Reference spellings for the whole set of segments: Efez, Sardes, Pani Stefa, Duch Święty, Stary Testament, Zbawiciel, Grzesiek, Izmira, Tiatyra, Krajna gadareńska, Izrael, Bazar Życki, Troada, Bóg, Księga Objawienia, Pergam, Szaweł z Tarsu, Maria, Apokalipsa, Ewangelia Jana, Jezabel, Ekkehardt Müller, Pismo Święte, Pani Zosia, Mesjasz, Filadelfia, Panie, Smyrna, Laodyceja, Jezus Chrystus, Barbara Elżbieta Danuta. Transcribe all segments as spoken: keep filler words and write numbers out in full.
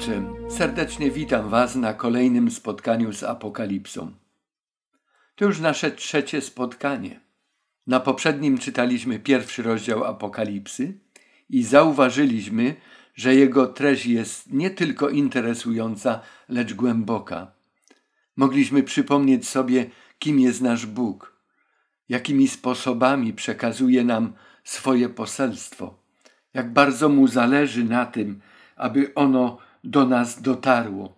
słuchacze, serdecznie witam Was na kolejnym spotkaniu z Apokalipsą. To już nasze trzecie spotkanie. Na poprzednim czytaliśmy pierwszy rozdział Apokalipsy i zauważyliśmy, że jego treść jest nie tylko interesująca, lecz głęboka. Mogliśmy przypomnieć sobie, kim jest nasz Bóg, jakimi sposobami przekazuje nam swoje poselstwo, jak bardzo Mu zależy na tym, aby ono do nas dotarło.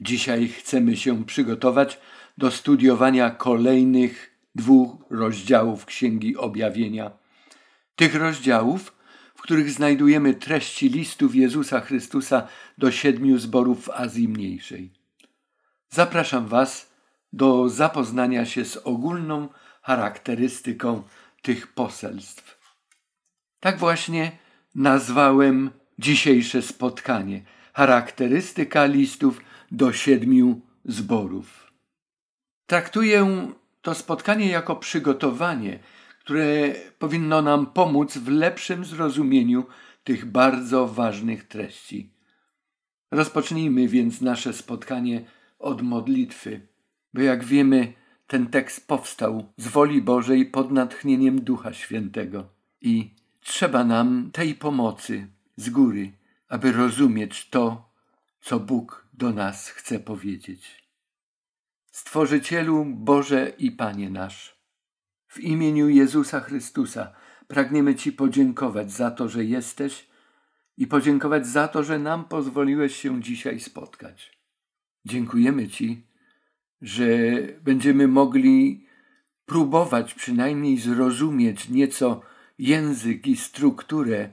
Dzisiaj chcemy się przygotować do studiowania kolejnych dwóch rozdziałów Księgi Objawienia. Tych rozdziałów, w których znajdujemy treści listów Jezusa Chrystusa do siedmiu zborów w Azji Mniejszej. Zapraszam Was do zapoznania się z ogólną charakterystyką tych poselstw. Tak właśnie nazwałem dzisiejsze spotkanie. Charakterystyka listów do siedmiu zborów. Traktuję to spotkanie jako przygotowanie, które powinno nam pomóc w lepszym zrozumieniu tych bardzo ważnych treści. Rozpocznijmy więc nasze spotkanie od modlitwy, bo jak wiemy, ten tekst powstał z woli Bożej pod natchnieniem Ducha Świętego i trzeba nam tej pomocy z góry, aby rozumieć to, co Bóg do nas chce powiedzieć. Stworzycielu Boże i Panie nasz, w imieniu Jezusa Chrystusa pragniemy Ci podziękować za to, że jesteś i podziękować za to, że nam pozwoliłeś się dzisiaj spotkać. Dziękujemy Ci, że będziemy mogli próbować przynajmniej zrozumieć nieco język i strukturę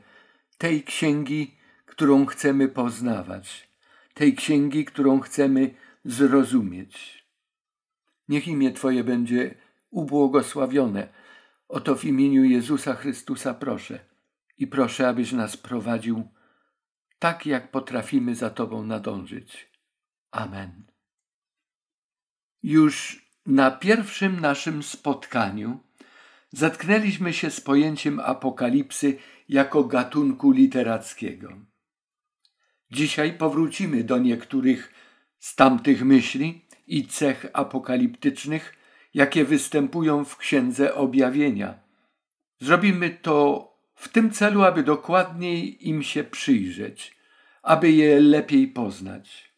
tej księgi, którą chcemy poznawać, tej księgi, którą chcemy zrozumieć. Niech imię Twoje będzie ubłogosławione. Oto w imieniu Jezusa Chrystusa proszę i proszę, abyś nas prowadził tak, jak potrafimy za Tobą nadążyć. Amen. Już na pierwszym naszym spotkaniu zetknęliśmy się z pojęciem apokalipsy jako gatunku literackiego. Dzisiaj powrócimy do niektórych z tamtych myśli i cech apokaliptycznych, jakie występują w Księdze Objawienia. Zrobimy to w tym celu, aby dokładniej im się przyjrzeć, aby je lepiej poznać.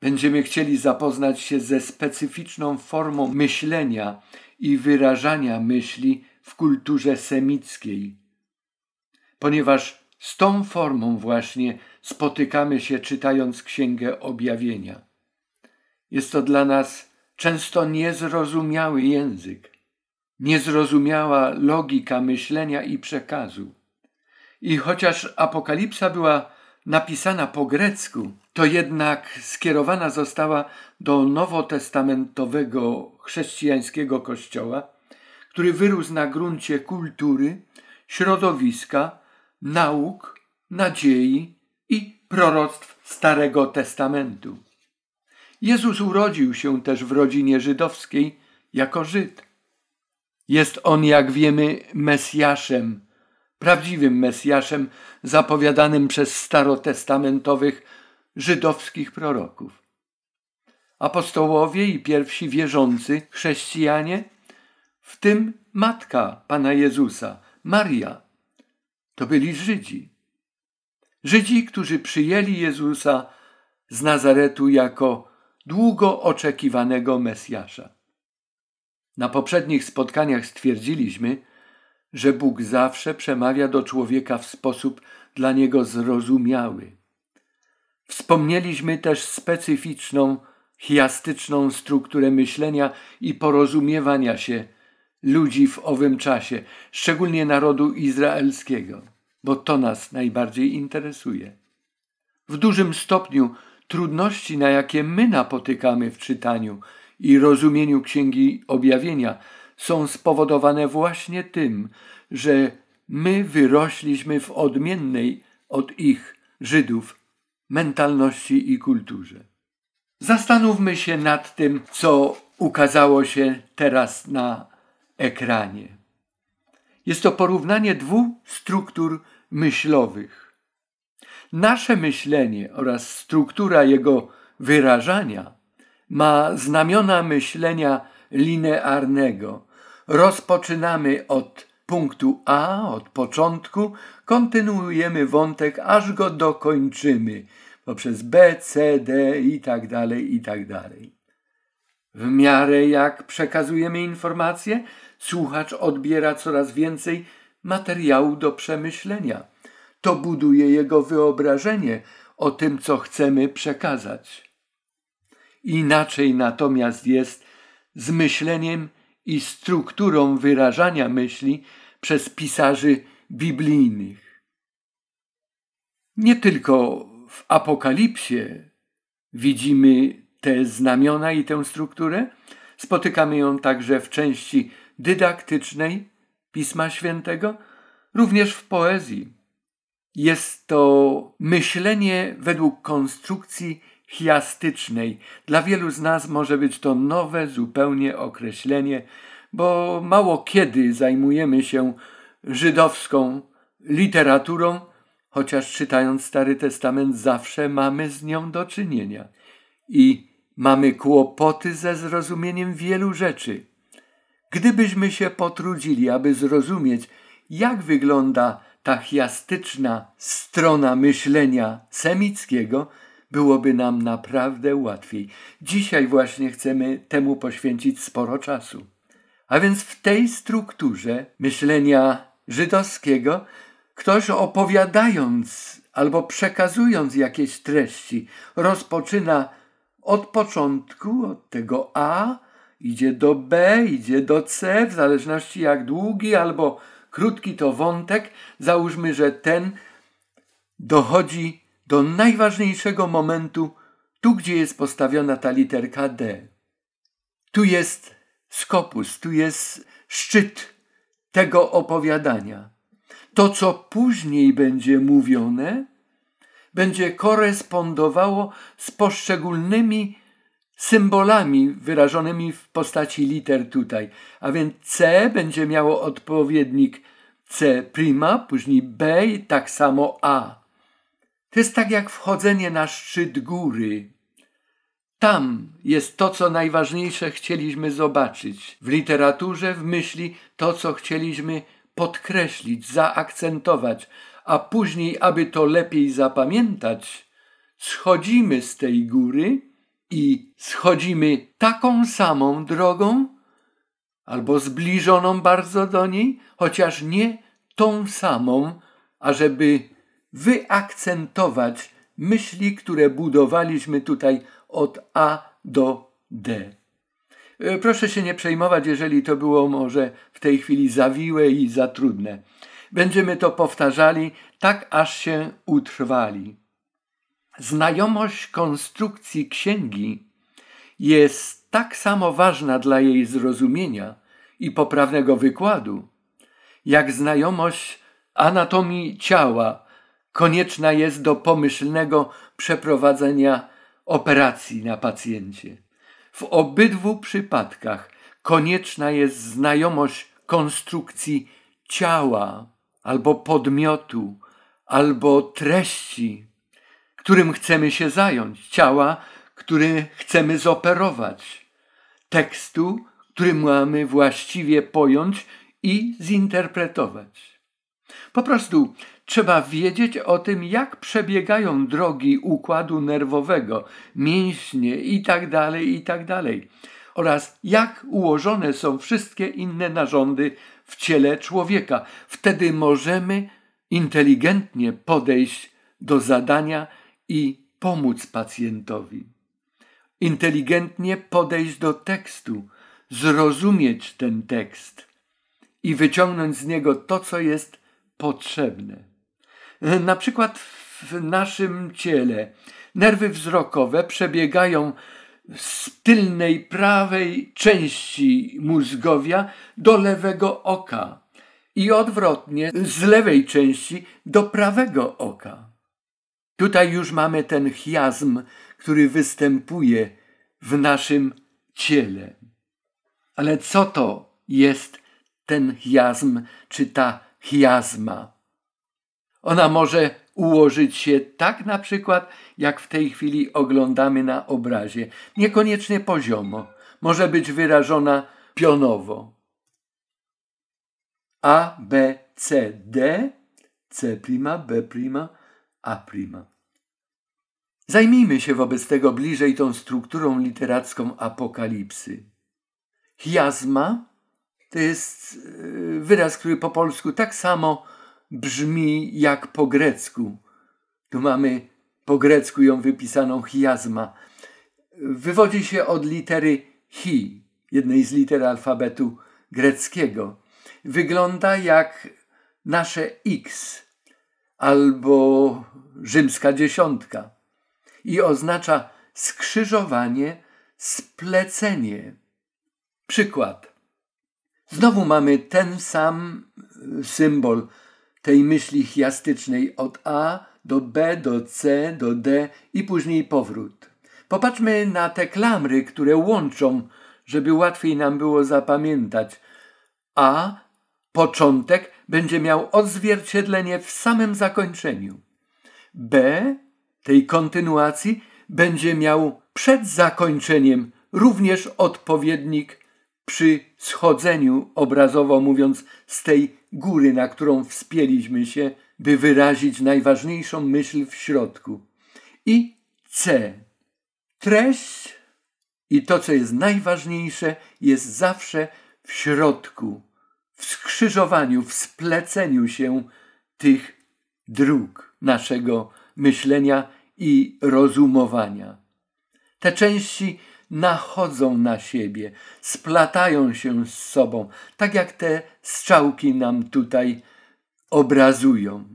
Będziemy chcieli zapoznać się ze specyficzną formą myślenia i wyrażania myśli w kulturze semickiej, ponieważ z tą formą właśnie spotykamy się, czytając Księgę Objawienia. Jest to dla nas często niezrozumiały język, niezrozumiała logika myślenia i przekazu. I chociaż Apokalipsa była napisana po grecku, to jednak skierowana została do nowotestamentowego chrześcijańskiego kościoła, który wyrósł na gruncie kultury, środowiska, nauk, nadziei i proroctw Starego Testamentu. Jezus urodził się też w rodzinie żydowskiej jako Żyd. Jest on, jak wiemy, Mesjaszem, prawdziwym Mesjaszem zapowiadanym przez starotestamentowych żydowskich proroków. Apostołowie i pierwsi wierzący chrześcijanie, w tym matka Pana Jezusa, Maria, to byli Żydzi. Żydzi, którzy przyjęli Jezusa z Nazaretu jako długo oczekiwanego Mesjasza. Na poprzednich spotkaniach stwierdziliśmy, że Bóg zawsze przemawia do człowieka w sposób dla niego zrozumiały. Wspomnieliśmy też specyficzną, chiastyczną strukturę myślenia i porozumiewania się ludzi w owym czasie, szczególnie narodu izraelskiego, bo to nas najbardziej interesuje. W dużym stopniu trudności, na jakie my napotykamy w czytaniu i rozumieniu Księgi Objawienia, są spowodowane właśnie tym, że my wyrośliśmy w odmiennej od ich, Żydów, mentalności i kulturze. Zastanówmy się nad tym, co ukazało się teraz na ekranie. Jest to porównanie dwóch struktur myślowych. Nasze myślenie oraz struktura jego wyrażania ma znamiona myślenia linearnego. Rozpoczynamy od punktu A, od początku, kontynuujemy wątek, aż go dokończymy, poprzez B, C, D i tak dalej, i tak dalej. W miarę jak przekazujemy informacje, słuchacz odbiera coraz więcej materiału do przemyślenia. To buduje jego wyobrażenie o tym, co chcemy przekazać. Inaczej natomiast jest z myśleniem i strukturą wyrażania myśli przez pisarzy biblijnych. Nie tylko w Apokalipsie widzimy te znamiona i tę strukturę, spotykamy ją także w części dydaktycznej Pisma Świętego, również w poezji. Jest to myślenie według konstrukcji chiastycznej. Dla wielu z nas może być to nowe zupełnie określenie, bo mało kiedy zajmujemy się żydowską literaturą, chociaż czytając Stary Testament zawsze mamy z nią do czynienia i mamy kłopoty ze zrozumieniem wielu rzeczy. Gdybyśmy się potrudzili, aby zrozumieć, jak wygląda ta chiastyczna strona myślenia semickiego, byłoby nam naprawdę łatwiej. Dzisiaj właśnie chcemy temu poświęcić sporo czasu. A więc w tej strukturze myślenia żydowskiego ktoś, opowiadając albo przekazując jakieś treści, rozpoczyna od początku, od tego A, idzie do B, idzie do C, w zależności jak długi albo krótki to wątek. Załóżmy, że ten dochodzi do najważniejszego momentu, tu gdzie jest postawiona ta literka D. Tu jest skopus, tu jest szczyt tego opowiadania. To, co później będzie mówione, będzie korespondowało z poszczególnymi symbolami wyrażonymi w postaci liter tutaj. A więc C będzie miało odpowiednik C prima, później B i tak samo A. To jest tak jak wchodzenie na szczyt góry. Tam jest to, co najważniejsze chcieliśmy zobaczyć. W literaturze, w myśli, to, co chcieliśmy podkreślić, zaakcentować, a później, aby to lepiej zapamiętać, schodzimy z tej góry i schodzimy taką samą drogą, albo zbliżoną bardzo do niej, chociaż nie tą samą, ażeby wyakcentować myśli, które budowaliśmy tutaj od A do D. Proszę się nie przejmować, jeżeli to było może w tej chwili zawiłe i za trudne. Będziemy to powtarzali tak, aż się utrwali. Znajomość konstrukcji księgi jest tak samo ważna dla jej zrozumienia i poprawnego wykładu, jak znajomość anatomii ciała konieczna jest do pomyślnego przeprowadzenia operacji na pacjencie. W obydwu przypadkach konieczna jest znajomość konstrukcji ciała, albo podmiotu, albo treści, którym chcemy się zająć, ciała, który chcemy zoperować, tekstu, który mamy właściwie pojąć i zinterpretować. Po prostu trzeba wiedzieć o tym, jak przebiegają drogi układu nerwowego, mięśnie itd., itd. oraz jak ułożone są wszystkie inne narządy w ciele człowieka. Wtedy możemy inteligentnie podejść do zadania i pomóc pacjentowi. Inteligentnie podejść do tekstu, zrozumieć ten tekst i wyciągnąć z niego to, co jest potrzebne. Na przykład w naszym ciele nerwy wzrokowe przebiegają z tylnej prawej części mózgowia do lewego oka i odwrotnie z lewej części do prawego oka. Tutaj już mamy ten chiasm, który występuje w naszym ciele. Ale co to jest ten chiasm, czy ta chiasma? Ona może ułożyć się tak na przykład, jak w tej chwili oglądamy na obrazie. Niekoniecznie poziomo, może być wyrażona pionowo. A, B, C, D, C', B', A'. Zajmijmy się wobec tego bliżej tą strukturą literacką Apokalipsy. Chiasma to jest wyraz, który po polsku tak samo brzmi jak po grecku. Tu mamy po grecku ją wypisaną chiasma. Wywodzi się od litery chi, jednej z liter alfabetu greckiego. Wygląda jak nasze X albo rzymska dziesiątka i oznacza skrzyżowanie, splecenie. Przykład. Znowu mamy ten sam symbol tej myśli chiastycznej od A do B, do C, do D i później powrót. Popatrzmy na te klamry, które łączą, żeby łatwiej nam było zapamiętać. A, początek, będzie miał odzwierciedlenie w samym zakończeniu. B, tej kontynuacji, będzie miał przed zakończeniem również odpowiednik przy schodzeniu, obrazowo mówiąc, z tej góry, na którą wspięliśmy się, by wyrazić najważniejszą myśl w środku. I C. Treść i to, co jest najważniejsze, jest zawsze w środku, w skrzyżowaniu, w spleceniu się tych dróg naszego myślenia i rozumowania. Te części nachodzą na siebie, splatają się z sobą, tak jak te strzałki nam tutaj obrazują.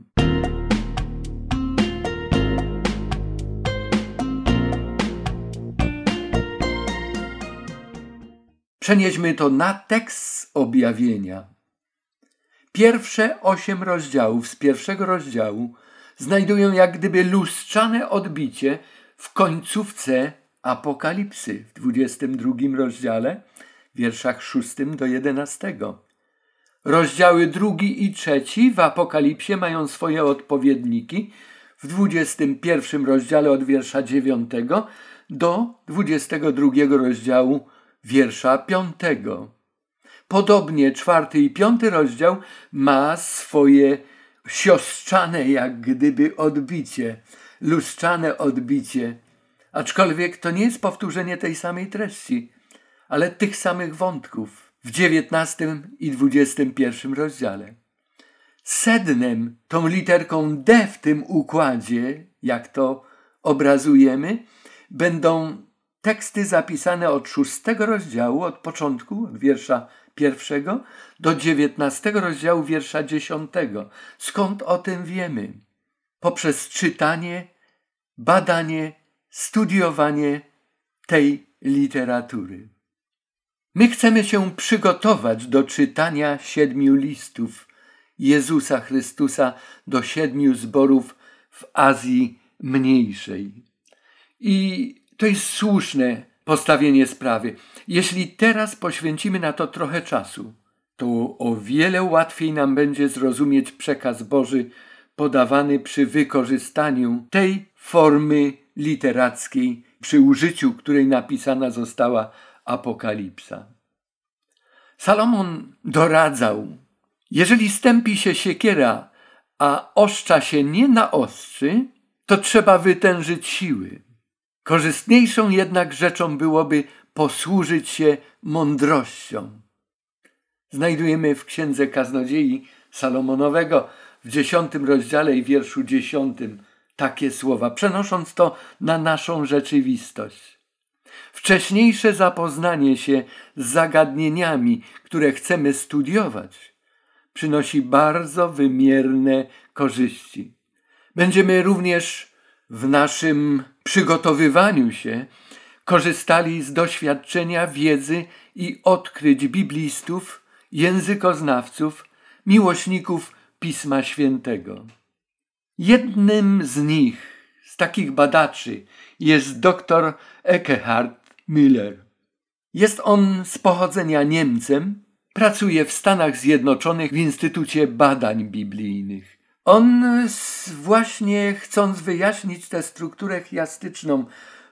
Przenieśmy to na tekst objawienia. Pierwsze osiem rozdziałów z pierwszego rozdziału znajdują jak gdyby lustrzane odbicie w końcówce Apokalipsy w dwudziestym drugim rozdziale, wierszach szóstym do jedenastego. Rozdziały drugi i trzeci w Apokalipsie mają swoje odpowiedniki w dwudziestym pierwszym rozdziale od wiersza dziewiątego do dwudziestego drugiego rozdziału wiersza piątego. Podobnie czwarty i piąty rozdział ma swoje siostrzane jak gdyby odbicie, lustrzane odbicie. Aczkolwiek to nie jest powtórzenie tej samej treści, ale tych samych wątków w dziewiętnastym i dwudziestym pierwszym rozdziale. Sednem, tą literką D w tym układzie, jak to obrazujemy, będą teksty zapisane od szóstego rozdziału, od początku, od wiersza pierwszego, do dziewiętnastego rozdziału wiersza dziesiątego. Skąd o tym wiemy? Poprzez czytanie, badanie, studiowanie tej literatury. My chcemy się przygotować do czytania siedmiu listów Jezusa Chrystusa do siedmiu zborów w Azji Mniejszej. I to jest słuszne postawienie sprawy. Jeśli teraz poświęcimy na to trochę czasu, to o wiele łatwiej nam będzie zrozumieć przekaz Boży podawany przy wykorzystaniu tej formy literackiej, przy użyciu której napisana została Apokalipsa. Salomon doradzał, jeżeli stępi się siekiera, a oszcza się nie naostrzy, to trzeba wytężyć siły. Korzystniejszą jednak rzeczą byłoby posłużyć się mądrością. Znajdujemy w Księdze Kaznodziei Salomonowego w dziesiątym rozdziale i wierszu dziesiątym takie słowa, przenosząc to na naszą rzeczywistość. Wcześniejsze zapoznanie się z zagadnieniami, które chcemy studiować, przynosi bardzo wymierne korzyści. Będziemy również w naszym przygotowywaniu się korzystali z doświadczenia, wiedzy i odkryć biblistów, językoznawców, miłośników Pisma Świętego. Jednym z nich, z takich badaczy, jest dr Ekkehardt Müller. Jest on z pochodzenia Niemcem, pracuje w Stanach Zjednoczonych w Instytucie Badań Biblijnych. On właśnie, chcąc wyjaśnić tę strukturę chiastyczną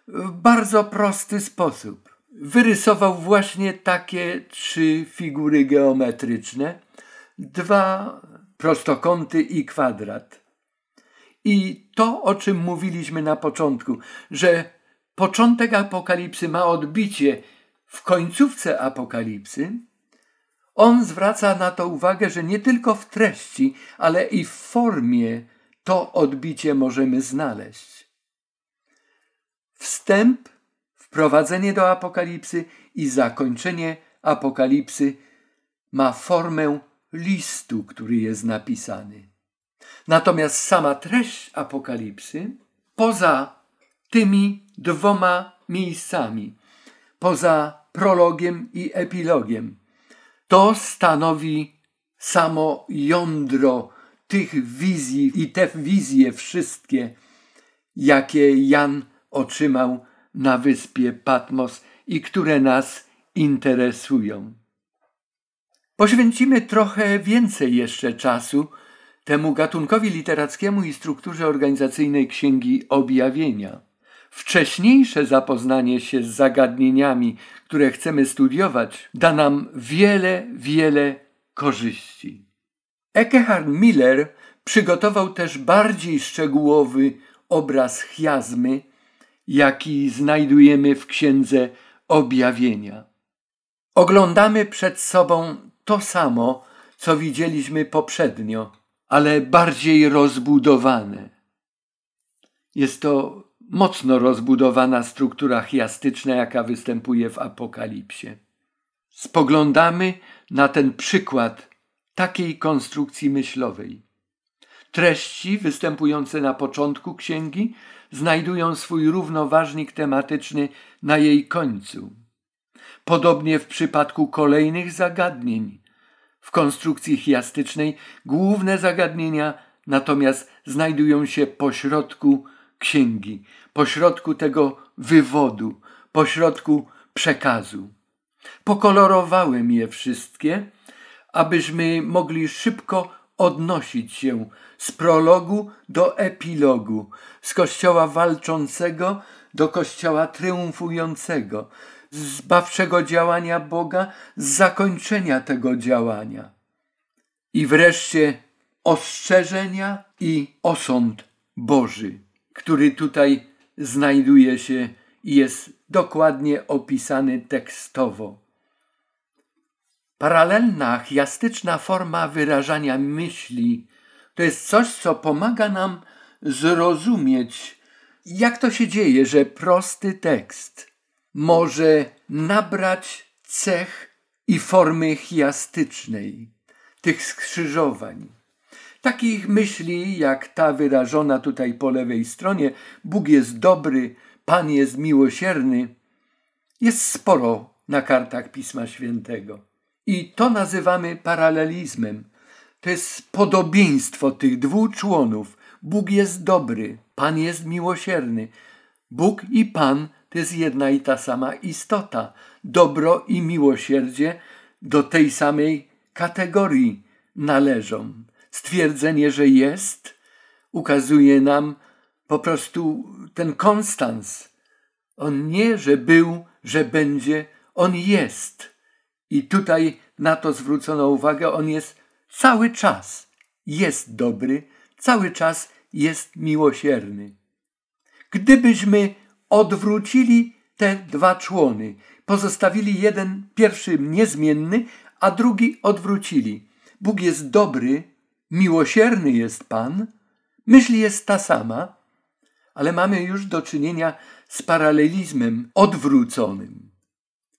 w bardzo prosty sposób, wyrysował właśnie takie trzy figury geometryczne, dwa prostokąty i kwadrat. I to, o czym mówiliśmy na początku, że początek Apokalipsy ma odbicie w końcówce Apokalipsy, on zwraca na to uwagę, że nie tylko w treści, ale i w formie to odbicie możemy znaleźć. Wstęp, wprowadzenie do Apokalipsy i zakończenie Apokalipsy ma formę listu, który jest napisany. Natomiast sama treść Apokalipsy, poza tymi dwoma miejscami, poza prologiem i epilogiem, to stanowi samo jądro tych wizji i te wizje wszystkie, jakie Jan otrzymał na wyspie Patmos i które nas interesują. Poświęcimy trochę więcej jeszcze czasu temu gatunkowi literackiemu i strukturze organizacyjnej Księgi Objawienia. Wcześniejsze zapoznanie się z zagadnieniami, które chcemy studiować, da nam wiele, wiele korzyści. Ekkehardt Müller przygotował też bardziej szczegółowy obraz chiazmy, jaki znajdujemy w Księdze Objawienia. Oglądamy przed sobą to samo, co widzieliśmy poprzednio, ale bardziej rozbudowane. Jest to mocno rozbudowana struktura chiastyczna, jaka występuje w Apokalipsie. Spoglądamy na ten przykład takiej konstrukcji myślowej. Treści występujące na początku księgi znajdują swój równoważnik tematyczny na jej końcu. Podobnie w przypadku kolejnych zagadnień. W konstrukcji chiastycznej główne zagadnienia natomiast znajdują się pośrodku księgi, pośrodku tego wywodu, pośrodku przekazu. Pokolorowałem je wszystkie, abyśmy mogli szybko odnosić się z prologu do epilogu, z Kościoła walczącego do Kościoła triumfującego, z zbawczego działania Boga, z zakończenia tego działania. I wreszcie ostrzeżenia i osąd Boży, który tutaj znajduje się i jest dokładnie opisany tekstowo. Paralelna, chiastyczna forma wyrażania myśli to jest coś, co pomaga nam zrozumieć, jak to się dzieje, że prosty tekst może nabrać cech i formy chiastycznej, tych skrzyżowań. Takich myśli, jak ta wyrażona tutaj po lewej stronie, Bóg jest dobry, Pan jest miłosierny, jest sporo na kartach Pisma Świętego. I to nazywamy paralelizmem. To jest podobieństwo tych dwóch członów. Bóg jest dobry, Pan jest miłosierny. Bóg i Pan to jest jedna i ta sama istota. Dobro i miłosierdzie do tej samej kategorii należą. Stwierdzenie, że jest, ukazuje nam po prostu ten konstans. On nie, że był, że będzie, on jest. I tutaj na to zwrócono uwagę, on jest cały czas, jest dobry, cały czas jest miłosierny. Gdybyśmy odwrócili te dwa człony, pozostawili jeden, pierwszy niezmienny, a drugi odwrócili. Bóg jest dobry, miłosierny jest Pan, myśl jest ta sama, ale mamy już do czynienia z paralelizmem odwróconym.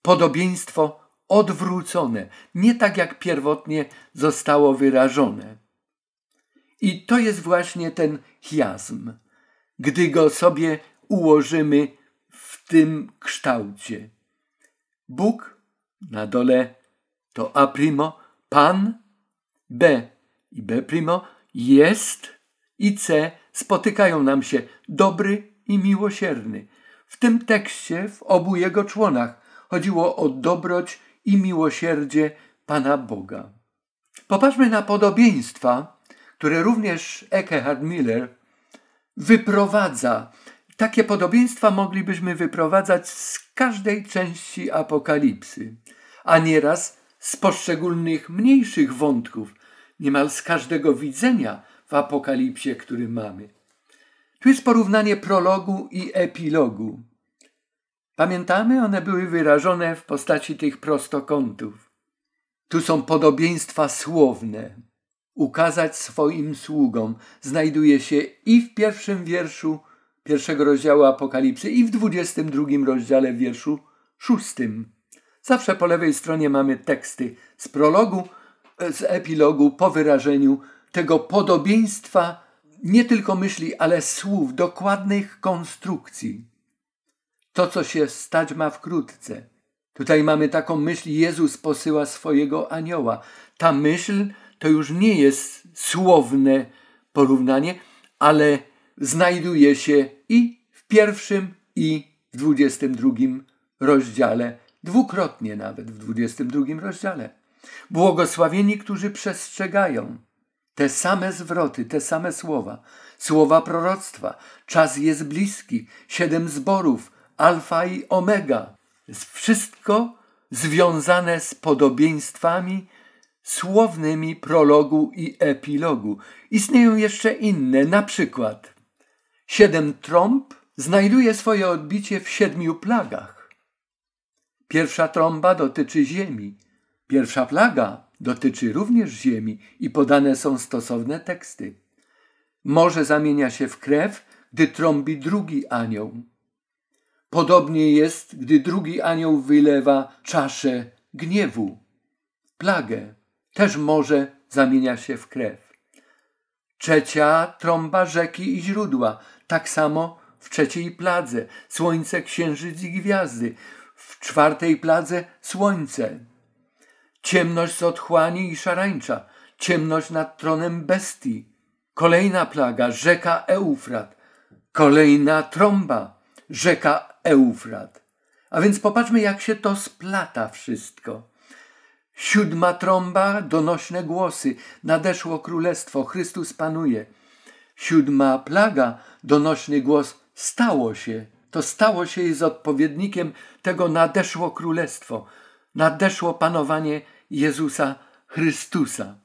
Podobieństwo odwrócone, nie tak jak pierwotnie zostało wyrażone. I to jest właśnie ten chiasm, gdy go sobie ułożymy w tym kształcie. Bóg na dole to A primo, Pan B i B primo, jest i C spotykają nam się dobry i miłosierny. W tym tekście, w obu jego członach, chodziło o dobroć i miłosierdzie Pana Boga. Popatrzmy na podobieństwa, które również Ekkehardt Müller wyprowadza. Takie podobieństwa moglibyśmy wyprowadzać z każdej części Apokalipsy, a nieraz z poszczególnych mniejszych wątków, niemal z każdego widzenia w Apokalipsie, który mamy. Tu jest porównanie prologu i epilogu. Pamiętamy, one były wyrażone w postaci tych prostokątów. Tu są podobieństwa słowne. Ukazać swoim sługom znajduje się i w pierwszym wierszu pierwszego rozdziału Apokalipsy, i w dwudziestym drugim rozdziale, wierszu szóstym. Zawsze po lewej stronie mamy teksty z prologu, z epilogu, po wyrażeniu tego podobieństwa nie tylko myśli, ale słów, dokładnych konstrukcji. To, co się stać ma wkrótce. Tutaj mamy taką myśl: Jezus posyła swojego anioła. Ta myśl to już nie jest słowne porównanie, ale znajduje się i w pierwszym, i w dwudziestym drugim rozdziale. Dwukrotnie nawet w dwudziestym drugim rozdziale. Błogosławieni, którzy przestrzegają. Te same zwroty, te same słowa. Słowa proroctwa. Czas jest bliski. Siedem zborów. Alfa i omega. Jest wszystko związane z podobieństwami słownymi prologu i epilogu. Istnieją jeszcze inne, na przykład siedem trąb znajduje swoje odbicie w siedmiu plagach. Pierwsza trąba dotyczy ziemi. Pierwsza plaga dotyczy również ziemi i podane są stosowne teksty. Morze zamienia się w krew, gdy trąbi drugi anioł. Podobnie jest, gdy drugi anioł wylewa czaszę gniewu, plagę. Też morze zamienia się w krew. Trzecia trąba, rzeki i źródła. Tak samo w trzeciej pladze. Słońce, księżyc i gwiazdy. W czwartej pladze słońce. Ciemność z otchłani i szarańcza. Ciemność nad tronem bestii. Kolejna plaga, rzeka Eufrat. Kolejna trąba, rzeka Eufrat. A więc popatrzmy, jak się to splata wszystko. Siódma trąba, donośne głosy. Nadeszło królestwo, Chrystus panuje. Siódma plaga, donośny głos. Stało się. To stało się jest odpowiednikiem tego nadeszło królestwo. Nadeszło panowanie Jezusa Chrystusa.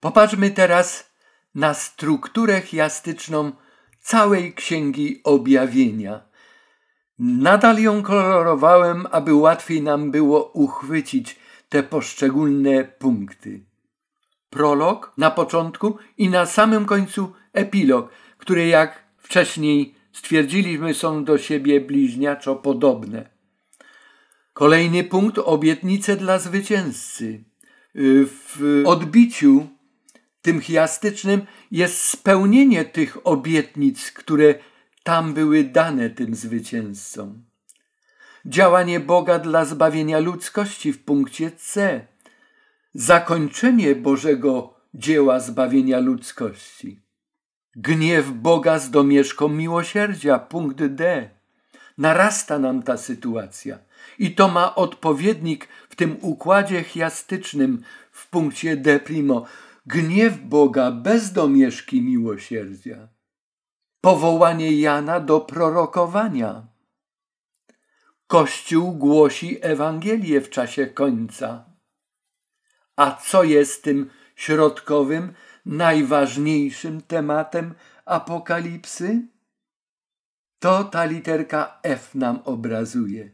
Popatrzmy teraz na strukturę chiastyczną całej Księgi Objawienia. Nadal ją kolorowałem, aby łatwiej nam było uchwycić te poszczególne punkty. Prolog na początku i na samym końcu epilog, które, jak wcześniej stwierdziliśmy, są do siebie bliźniaczo podobne. Kolejny punkt, obietnice dla zwycięzcy. W odbiciu tym chiastycznym jest spełnienie tych obietnic, które tam były dane tym zwycięzcom. Działanie Boga dla zbawienia ludzkości w punkcie C. Zakończenie Bożego dzieła zbawienia ludzkości. Gniew Boga z domieszką miłosierdzia, punkt D. Narasta nam ta sytuacja i to ma odpowiednik w tym układzie chiastycznym w punkcie D primo. Gniew Boga bez domieszki miłosierdzia. Powołanie Jana do prorokowania. Kościół głosi Ewangelię w czasie końca. A co jest tym środkowym, najważniejszym tematem Apokalipsy? To ta literka F nam obrazuje.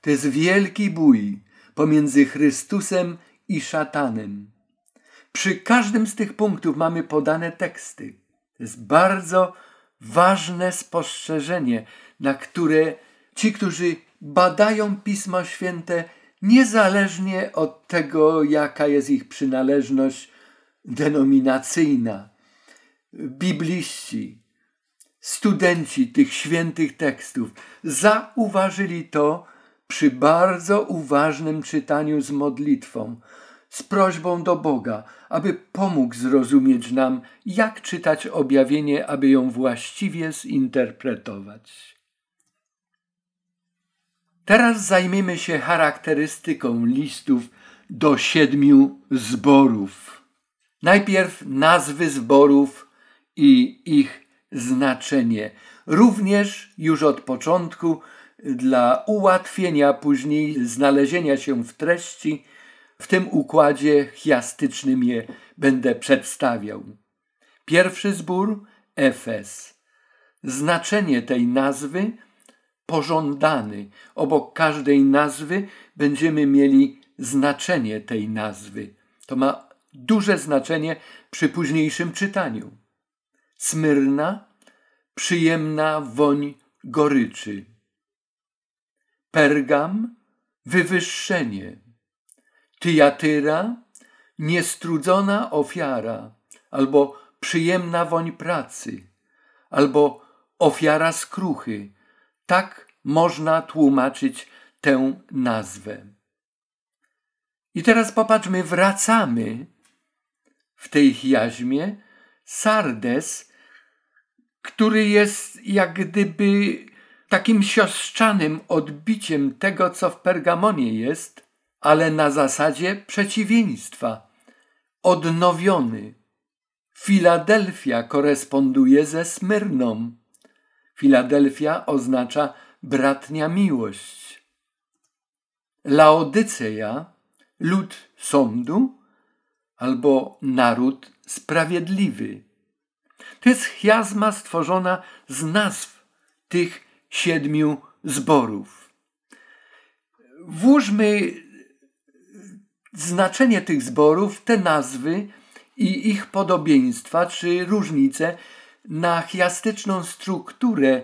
To jest wielki bój pomiędzy Chrystusem i szatanem. Przy każdym z tych punktów mamy podane teksty. To jest bardzo ważne spostrzeżenie, na które ci, którzy badają Pismo Święte, niezależnie od tego, jaka jest ich przynależność denominacyjna, bibliści, studenci tych świętych tekstów, zauważyli to przy bardzo uważnym czytaniu z modlitwą, z prośbą do Boga, aby pomógł zrozumieć nam, jak czytać objawienie, aby ją właściwie zinterpretować. Teraz zajmiemy się charakterystyką listów do siedmiu zborów. Najpierw nazwy zborów i ich znaczenie. Również już od początku, dla ułatwienia później znalezienia się w treści, w tym układzie chiastycznym je będę przedstawiał. Pierwszy zbór – Efez. Znaczenie tej nazwy – pożądany. Obok każdej nazwy będziemy mieli znaczenie tej nazwy. To ma duże znaczenie przy późniejszym czytaniu. Smyrna – przyjemna woń goryczy. Pergam – wywyższenie. Tiatyra – niestrudzona ofiara, albo przyjemna woń pracy, albo ofiara skruchy. Tak można tłumaczyć tę nazwę. I teraz popatrzmy, wracamy w tej chiaźmie. Sardes, który jest jak gdyby takim siostrzanym odbiciem tego, co w Pergamonie jest, ale na zasadzie przeciwieństwa. Odnowiony. Filadelfia koresponduje ze Smyrną. Filadelfia oznacza bratnia miłość. Laodyceja, lud sądu albo naród sprawiedliwy. To jest chiazma stworzona z nazw tych siedmiu zborów. Włóżmy znaczenie tych zborów, te nazwy i ich podobieństwa czy różnice na chiastyczną strukturę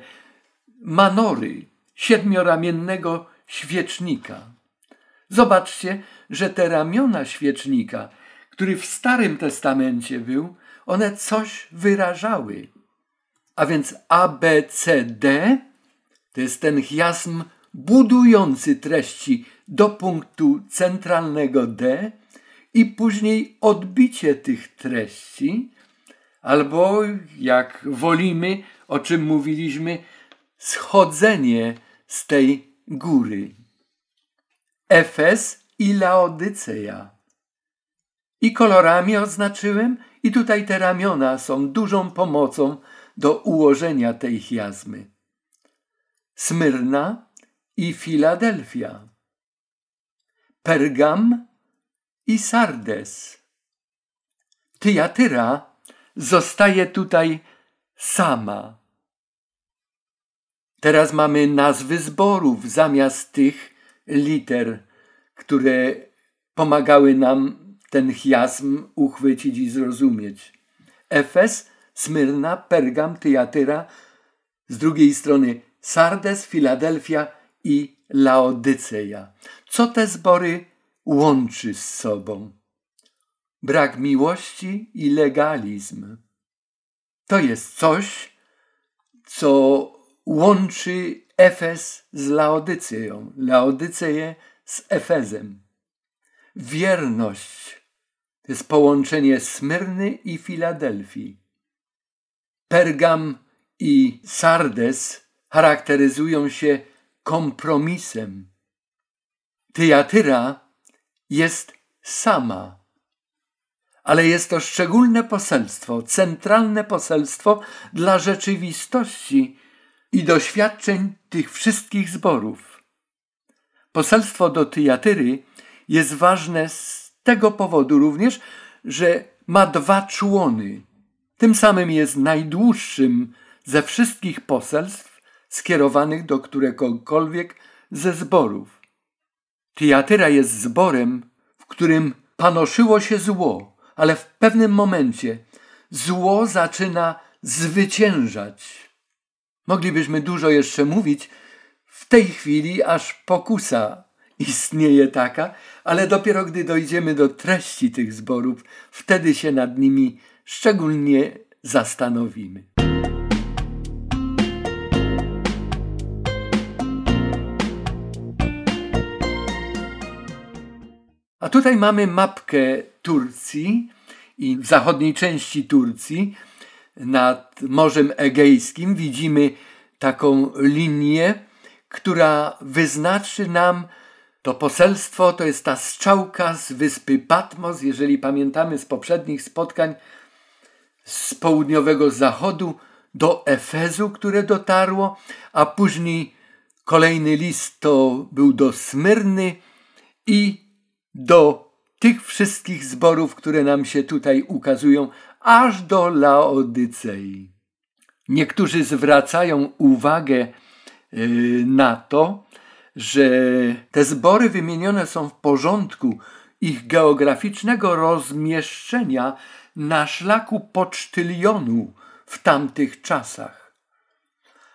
manory, siedmioramiennego świecznika. Zobaczcie, że te ramiona świecznika, który w Starym Testamencie był, one coś wyrażały. A więc A, B, C, D to jest ten chiasm budujący treści do punktu centralnego D i później odbicie tych treści, albo jak wolimy, o czym mówiliśmy, schodzenie z tej góry. Efez i Laodyceja. I kolorami oznaczyłem, i tutaj te ramiona są dużą pomocą do ułożenia tej chiazmy. Smyrna i Filadelfia. Pergam i Sardes. Tiatyra zostaje tutaj sama. Teraz mamy nazwy zborów zamiast tych liter, które pomagały nam ten chiasm uchwycić i zrozumieć. Efez, Smyrna, Pergam, Tiatyra, z drugiej strony Sardes, Filadelfia i Laodyceja. Co te zbory łączy z sobą? Brak miłości i legalizm. To jest coś, co łączy Efez z Laodyceją, Laodyceję z Efezem. Wierność to jest połączenie Smyrny i Filadelfii. Pergam i Sardes charakteryzują się kompromisem. Tiatyra jest sama, ale jest to szczególne poselstwo, centralne poselstwo dla rzeczywistości i doświadczeń tych wszystkich zborów. Poselstwo do Tiatyry jest ważne z tego powodu również, że ma dwa człony. Tym samym jest najdłuższym ze wszystkich poselstw skierowanych do któregokolwiek ze zborów. Tiatyra jest zborem, w którym panoszyło się zło, ale w pewnym momencie zło zaczyna zwyciężać. Moglibyśmy dużo jeszcze mówić w tej chwili, aż pokusa istnieje taka, ale dopiero gdy dojdziemy do treści tych zborów, wtedy się nad nimi szczególnie zastanowimy. A tutaj mamy mapkę Turcji i w zachodniej części Turcji nad Morzem Egejskim widzimy taką linię, która wyznaczy nam to poselstwo, to jest ta strzałka z wyspy Patmos, jeżeli pamiętamy z poprzednich spotkań, z południowego zachodu do Efezu, które dotarło, a później kolejny list to był do Smyrny i do tych wszystkich zborów, które nam się tutaj ukazują, aż do Laodycei. Niektórzy zwracają uwagę na to, że te zbory wymienione są w porządku ich geograficznego rozmieszczenia na szlaku pocztylionu w tamtych czasach.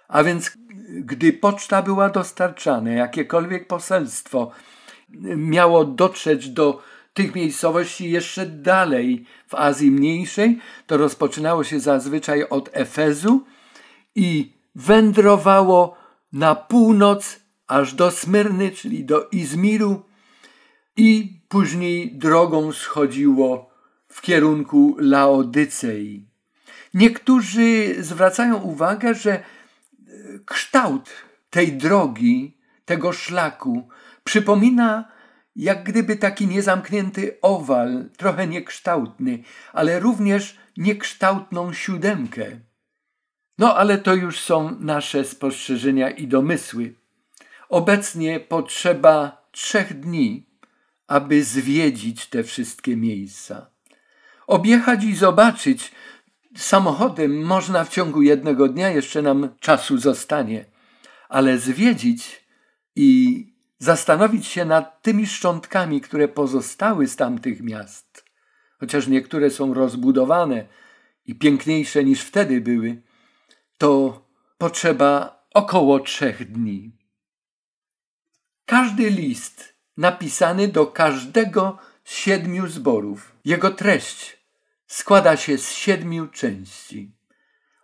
A więc gdy poczta była dostarczana, jakiekolwiek poselstwo miało dotrzeć do tych miejscowości jeszcze dalej w Azji Mniejszej, to rozpoczynało się zazwyczaj od Efezu i wędrowało na północ aż do Smyrny, czyli do Izmiru, i później drogą schodziło w kierunku Laodycei. Niektórzy zwracają uwagę, że kształt tej drogi, tego szlaku przypomina jak gdyby taki niezamknięty owal, trochę niekształtny, ale również niekształtną siódemkę. No ale to już są nasze spostrzeżenia i domysły. Obecnie potrzeba trzech dni, aby zwiedzić te wszystkie miejsca. Objechać i zobaczyć samochodem można w ciągu jednego dnia, jeszcze nam czasu zostanie, ale zwiedzić i zastanowić się nad tymi szczątkami, które pozostały z tamtych miast, chociaż niektóre są rozbudowane i piękniejsze niż wtedy były, to potrzeba około trzech dni. Każdy list napisany do każdego z siedmiu zborów, jego treść składa się z siedmiu części.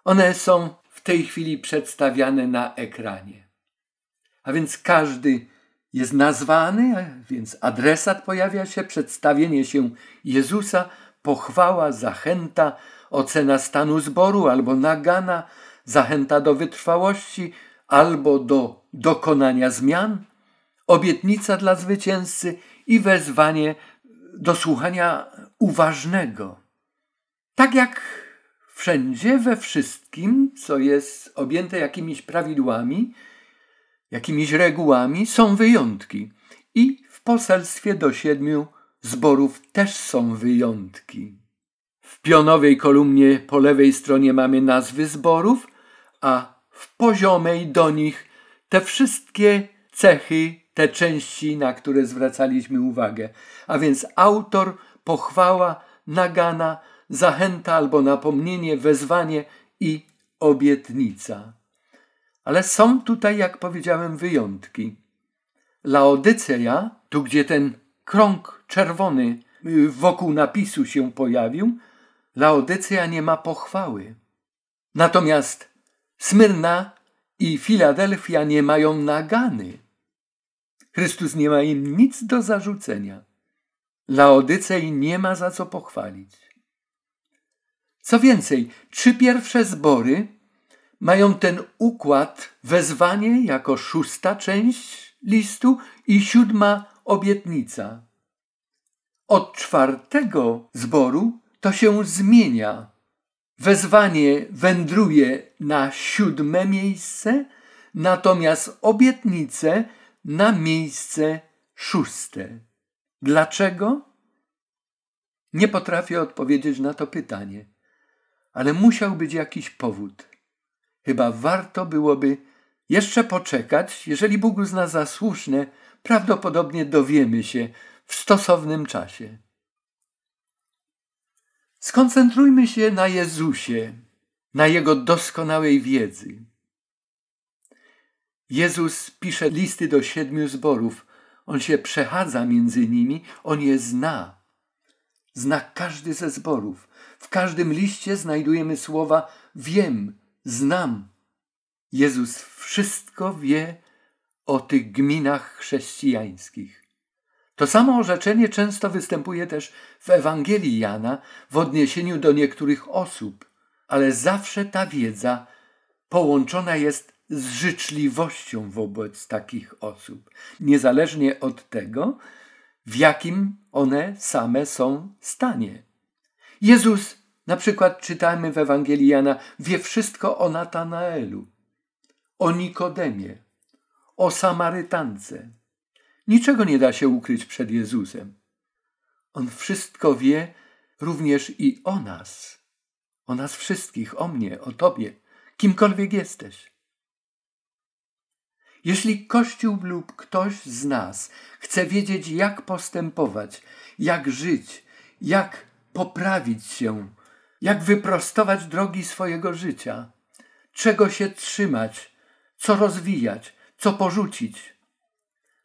One są w tej chwili przedstawiane na ekranie. A więc każdy jest nazwany, więc adresat pojawia się, przedstawienie się Jezusa, pochwała, zachęta, ocena stanu zboru albo nagana, zachęta do wytrwałości albo do dokonania zmian, obietnica dla zwycięzcy i wezwanie do słuchania uważnego. Tak jak wszędzie, we wszystkim, co jest objęte jakimiś prawidłami, jakimiś regułami, są wyjątki. I w poselstwie do siedmiu zborów też są wyjątki. W pionowej kolumnie po lewej stronie mamy nazwy zborów, a w poziomej do nich te wszystkie cechy, te części, na które zwracaliśmy uwagę. A więc autor, pochwała, nagana, zachęta albo napomnienie, wezwanie i obietnica. Ale są tutaj, jak powiedziałem, wyjątki. Laodyceja, tu gdzie ten krąg czerwony wokół napisu się pojawił, Laodyceja nie ma pochwały. Natomiast Smyrna i Filadelfia nie mają nagany. Chrystus nie ma im nic do zarzucenia. Laodycei nie ma za co pochwalić. Co więcej, trzy pierwsze zbory mają ten układ wezwanie jako szósta część listu i siódma obietnica. Od czwartego zboru to się zmienia. Wezwanie wędruje na siódme miejsce, natomiast obietnice na miejsce szóste. Dlaczego? Nie potrafię odpowiedzieć na to pytanie, ale musiał być jakiś powód. Chyba warto byłoby jeszcze poczekać, jeżeli Bóg uzna za słuszne, prawdopodobnie dowiemy się w stosownym czasie. Skoncentrujmy się na Jezusie, na Jego doskonałej wiedzy. Jezus pisze listy do siedmiu zborów. On się przechadza między nimi, On je zna. Zna każdy ze zborów. W każdym liście znajdujemy słowa wiem, znam. Jezus wszystko wie o tych gminach chrześcijańskich. To samo orzeczenie często występuje też w Ewangelii Jana w odniesieniu do niektórych osób, ale zawsze ta wiedza połączona jest z życzliwością wobec takich osób, niezależnie od tego, w jakim one same są stanie. Jezus, na przykład czytamy w Ewangelii Jana, wie wszystko o Natanaelu, o Nikodemie, o Samarytance. Niczego nie da się ukryć przed Jezusem. On wszystko wie również i o nas, o nas wszystkich, o mnie, o tobie, kimkolwiek jesteś. Jeśli Kościół lub ktoś z nas chce wiedzieć, jak postępować, jak żyć, jak poprawić się, jak wyprostować drogi swojego życia, czego się trzymać, co rozwijać, co porzucić,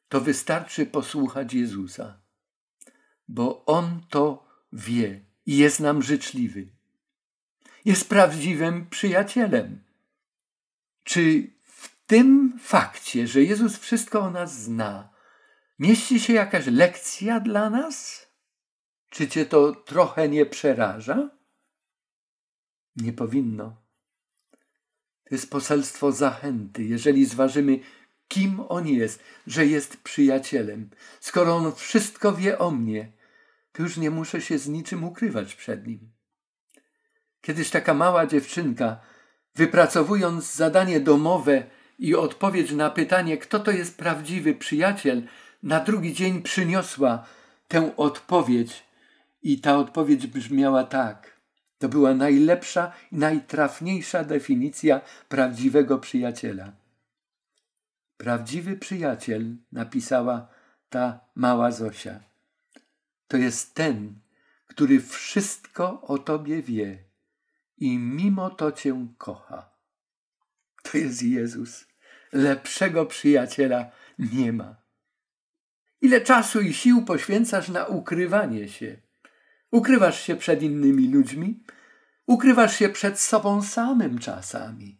to wystarczy posłuchać Jezusa, bo On to wie i jest nam życzliwy. Jest prawdziwym przyjacielem. Czy w tym fakcie, że Jezus wszystko o nas zna, mieści się jakaś lekcja dla nas? Czy cię to trochę nie przeraża? Nie powinno. To jest poselstwo zachęty, jeżeli zważymy, kim On jest, że jest przyjacielem. Skoro On wszystko wie o mnie, to już nie muszę się z niczym ukrywać przed Nim. Kiedyś taka mała dziewczynka, wypracowując zadanie domowe i odpowiedź na pytanie, kto to jest prawdziwy przyjaciel, na drugi dzień przyniosła tę odpowiedź i ta odpowiedź brzmiała tak. To była najlepsza i najtrafniejsza definicja prawdziwego przyjaciela. Prawdziwy przyjaciel, napisała ta mała Zosia, to jest ten, który wszystko o tobie wie i mimo to cię kocha. To jest Jezus. Lepszego przyjaciela nie ma. Ile czasu i sił poświęcasz na ukrywanie się? Ukrywasz się przed innymi ludźmi? Ukrywasz się przed sobą samym czasami.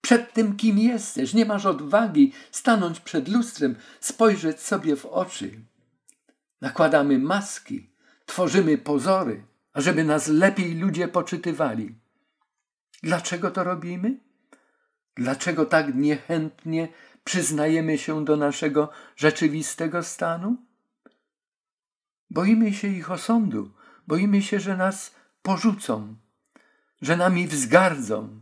Przed tym, kim jesteś. Nie masz odwagi stanąć przed lustrem, spojrzeć sobie w oczy. Nakładamy maski, tworzymy pozory, ażeby nas lepiej ludzie poczytywali. Dlaczego to robimy? Dlaczego tak niechętnie przyznajemy się do naszego rzeczywistego stanu? Boimy się ich osądu, boimy się, że nas porzucą, że nami wzgardzą.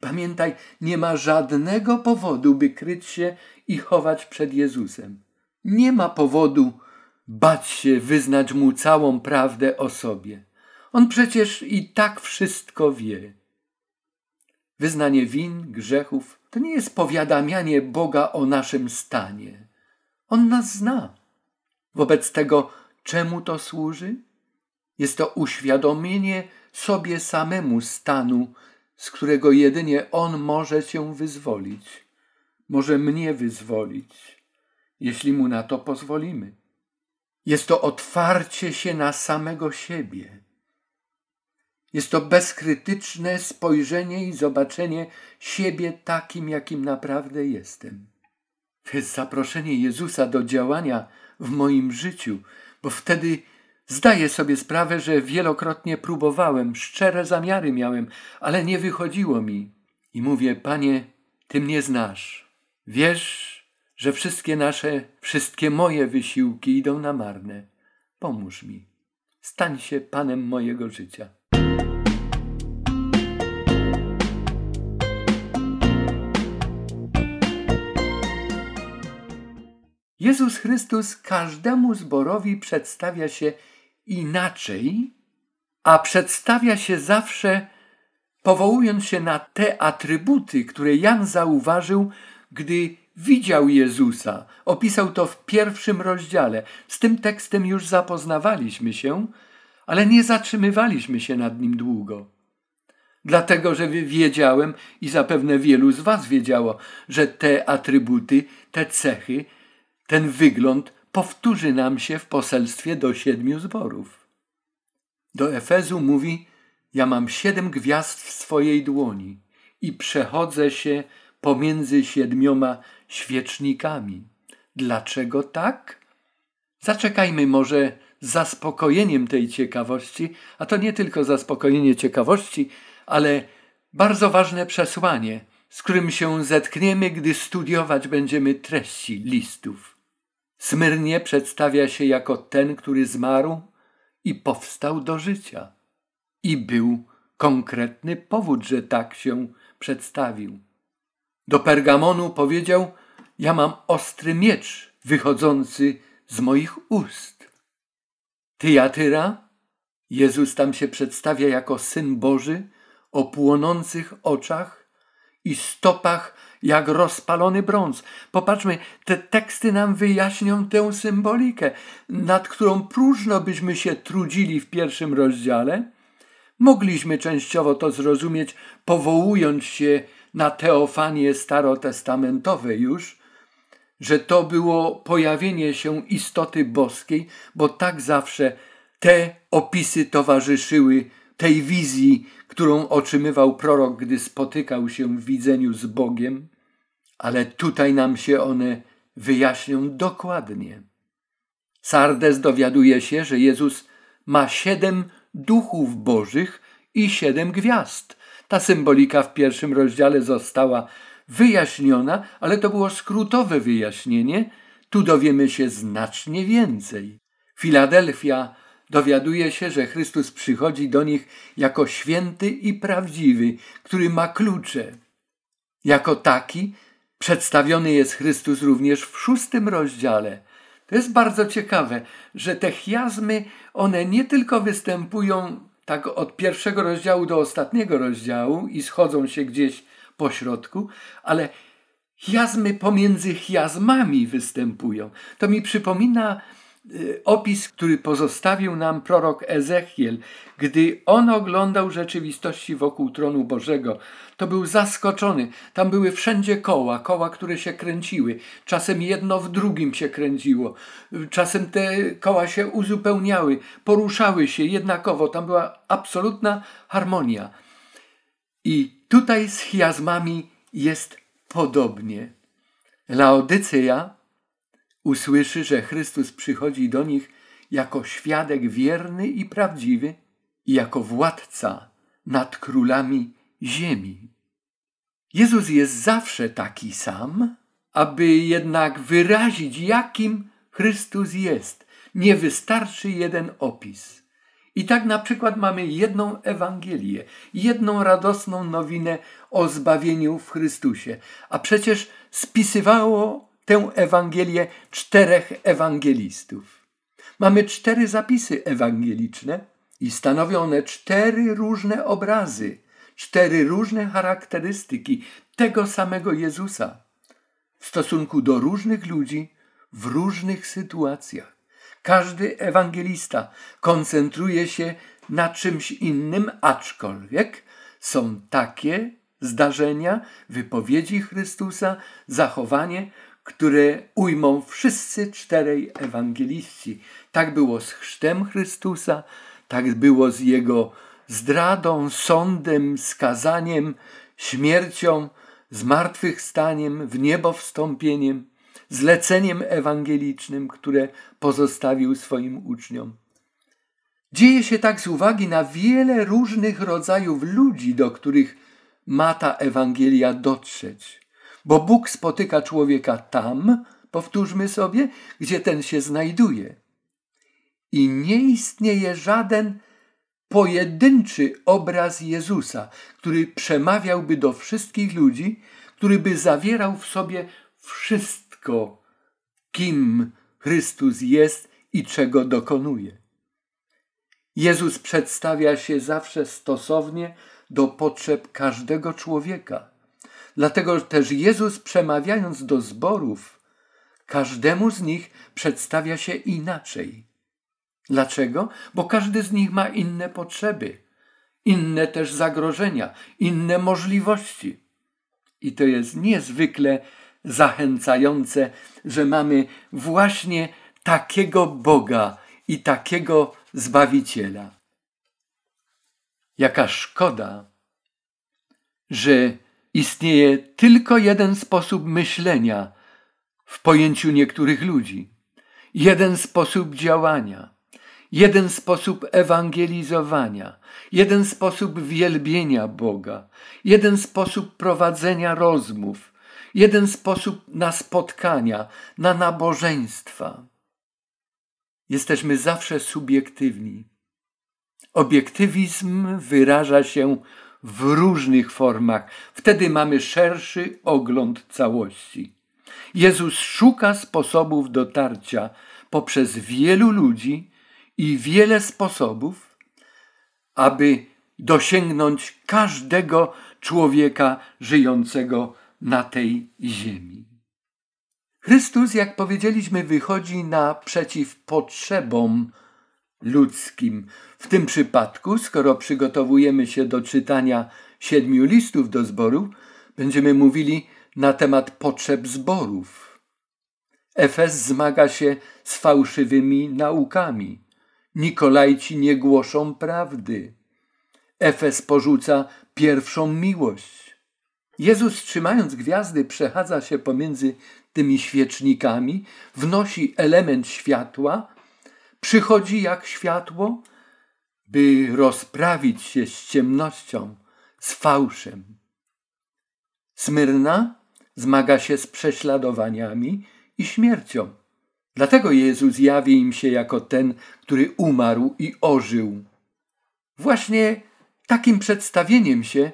Pamiętaj, nie ma żadnego powodu, by kryć się i chować przed Jezusem. Nie ma powodu bać się wyznać Mu całą prawdę o sobie. On przecież i tak wszystko wie. Wyznanie win, grzechów, to nie jest powiadamianie Boga o naszym stanie. On nas zna. Wobec tego, czemu to służy? Jest to uświadomienie sobie samemu stanu, z którego jedynie On może cię wyzwolić. Może mnie wyzwolić, jeśli Mu na to pozwolimy. Jest to otwarcie się na samego siebie. Jest to bezkrytyczne spojrzenie i zobaczenie siebie takim, jakim naprawdę jestem. To jest zaproszenie Jezusa do działania w moim życiu, bo wtedy zdaję sobie sprawę, że wielokrotnie próbowałem, szczere zamiary miałem, ale nie wychodziło mi. I mówię, Panie, Ty mnie znasz. Wiesz, że wszystkie nasze, wszystkie moje wysiłki idą na marne. Pomóż mi. Stań się Panem mojego życia. Jezus Chrystus każdemu zborowi przedstawia się inaczej, a przedstawia się zawsze powołując się na te atrybuty, które Jan zauważył, gdy widział Jezusa. Opisał to w pierwszym rozdziale. Z tym tekstem już zapoznawaliśmy się, ale nie zatrzymywaliśmy się nad nim długo. Dlatego, że wiedziałem i zapewne wielu z was wiedziało, że te atrybuty, te cechy, ten wygląd powtórzy nam się w poselstwie do siedmiu zborów. Do Efezu mówi, ja mam siedem gwiazd w swojej dłoni i przechodzę się pomiędzy siedmioma świecznikami. Dlaczego tak? Zaczekajmy może z zaspokojeniem tej ciekawości, a to nie tylko zaspokojenie ciekawości, ale bardzo ważne przesłanie z którym się zetkniemy, gdy studiować będziemy treści listów. Smyrnie przedstawia się jako ten, który zmarł i powstał do życia. I był konkretny powód, że tak się przedstawił. Do Pergamonu powiedział: ja mam ostry miecz wychodzący z moich ust. Tiatyra, Jezus tam się przedstawia jako Syn Boży o płonących oczach i stopach jak rozpalony brąz. Popatrzmy, te teksty nam wyjaśnią tę symbolikę, nad którą próżno byśmy się trudzili w pierwszym rozdziale. Mogliśmy częściowo to zrozumieć, powołując się na teofanię starotestamentowe już, że to było pojawienie się istoty boskiej, bo tak zawsze te opisy towarzyszyły tej wizji, którą otrzymywał prorok, gdy spotykał się w widzeniu z Bogiem, ale tutaj nam się one wyjaśnią dokładnie. Sardes dowiaduje się, że Jezus ma siedem duchów bożych i siedem gwiazd. Ta symbolika w pierwszym rozdziale została wyjaśniona, ale to było skrótowe wyjaśnienie. Tu dowiemy się znacznie więcej. Filadelfia dowiaduje się, że Chrystus przychodzi do nich jako święty i prawdziwy, który ma klucze. Jako taki przedstawiony jest Chrystus również w szóstym rozdziale. To jest bardzo ciekawe, że te chiazmy, one nie tylko występują tak od pierwszego rozdziału do ostatniego rozdziału i schodzą się gdzieś po środku, ale chiazmy pomiędzy chiazmami występują. To mi przypomina opis, który pozostawił nam prorok Ezechiel, gdy on oglądał rzeczywistości wokół tronu Bożego. To był zaskoczony. Tam były wszędzie koła, koła, które się kręciły. Czasem jedno w drugim się kręciło. Czasem te koła się uzupełniały, poruszały się jednakowo. Tam była absolutna harmonia. I tutaj z chiazmami jest podobnie. Laodyceja usłyszy, że Chrystus przychodzi do nich jako świadek wierny i prawdziwy i jako władca nad królami ziemi. Jezus jest zawsze taki sam, aby jednak wyrazić, jakim Chrystus jest. Nie wystarczy jeden opis. I tak na przykład mamy jedną Ewangelię, jedną radosną nowinę o zbawieniu w Chrystusie. A przecież spisywało tę Ewangelię czterech ewangelistów. Mamy cztery zapisy ewangeliczne i stanowią one cztery różne obrazy, cztery różne charakterystyki tego samego Jezusa w stosunku do różnych ludzi w różnych sytuacjach. Każdy ewangelista koncentruje się na czymś innym, aczkolwiek są takie zdarzenia, wypowiedzi Chrystusa, zachowanie, które ujmą wszyscy czterej ewangeliści. Tak było z chrztem Chrystusa, tak było z Jego zdradą, sądem, skazaniem, śmiercią, zmartwychwstaniem, w niebo wstąpieniem, zleceniem ewangelicznym, które pozostawił swoim uczniom. Dzieje się tak z uwagi na wiele różnych rodzajów ludzi, do których ma ta Ewangelia dotrzeć. Bo Bóg spotyka człowieka tam, powtórzmy sobie, gdzie ten się znajduje. I nie istnieje żaden pojedynczy obraz Jezusa, który przemawiałby do wszystkich ludzi, który by zawierał w sobie wszystko, kim Chrystus jest i czego dokonuje. Jezus przedstawia się zawsze stosownie do potrzeb każdego człowieka. Dlatego też Jezus, przemawiając do zborów, każdemu z nich przedstawia się inaczej. Dlaczego? Bo każdy z nich ma inne potrzeby, inne też zagrożenia, inne możliwości. I to jest niezwykle zachęcające, że mamy właśnie takiego Boga i takiego Zbawiciela. Jaka szkoda, że istnieje tylko jeden sposób myślenia w pojęciu niektórych ludzi, jeden sposób działania, jeden sposób ewangelizowania, jeden sposób wielbienia Boga, jeden sposób prowadzenia rozmów, jeden sposób na spotkania, na nabożeństwa. Jesteśmy zawsze subiektywni. Obiektywizm wyraża się w różnych formach. Wtedy mamy szerszy ogląd całości. Jezus szuka sposobów dotarcia poprzez wielu ludzi i wiele sposobów, aby dosięgnąć każdego człowieka żyjącego na tej ziemi. Chrystus, jak powiedzieliśmy, wychodzi naprzeciw potrzebom ludzkim. W tym przypadku, skoro przygotowujemy się do czytania siedmiu listów do zboru, będziemy mówili na temat potrzeb zborów. Efez zmaga się z fałszywymi naukami. Nikolajci nie głoszą prawdy. Efez porzuca pierwszą miłość. Jezus, trzymając gwiazdy, przechadza się pomiędzy tymi świecznikami, wnosi element światła, przychodzi jak światło, by rozprawić się z ciemnością, z fałszem. Smyrna zmaga się z prześladowaniami i śmiercią. Dlatego Jezus jawi im się jako ten, który umarł i ożył. Właśnie takim przedstawieniem się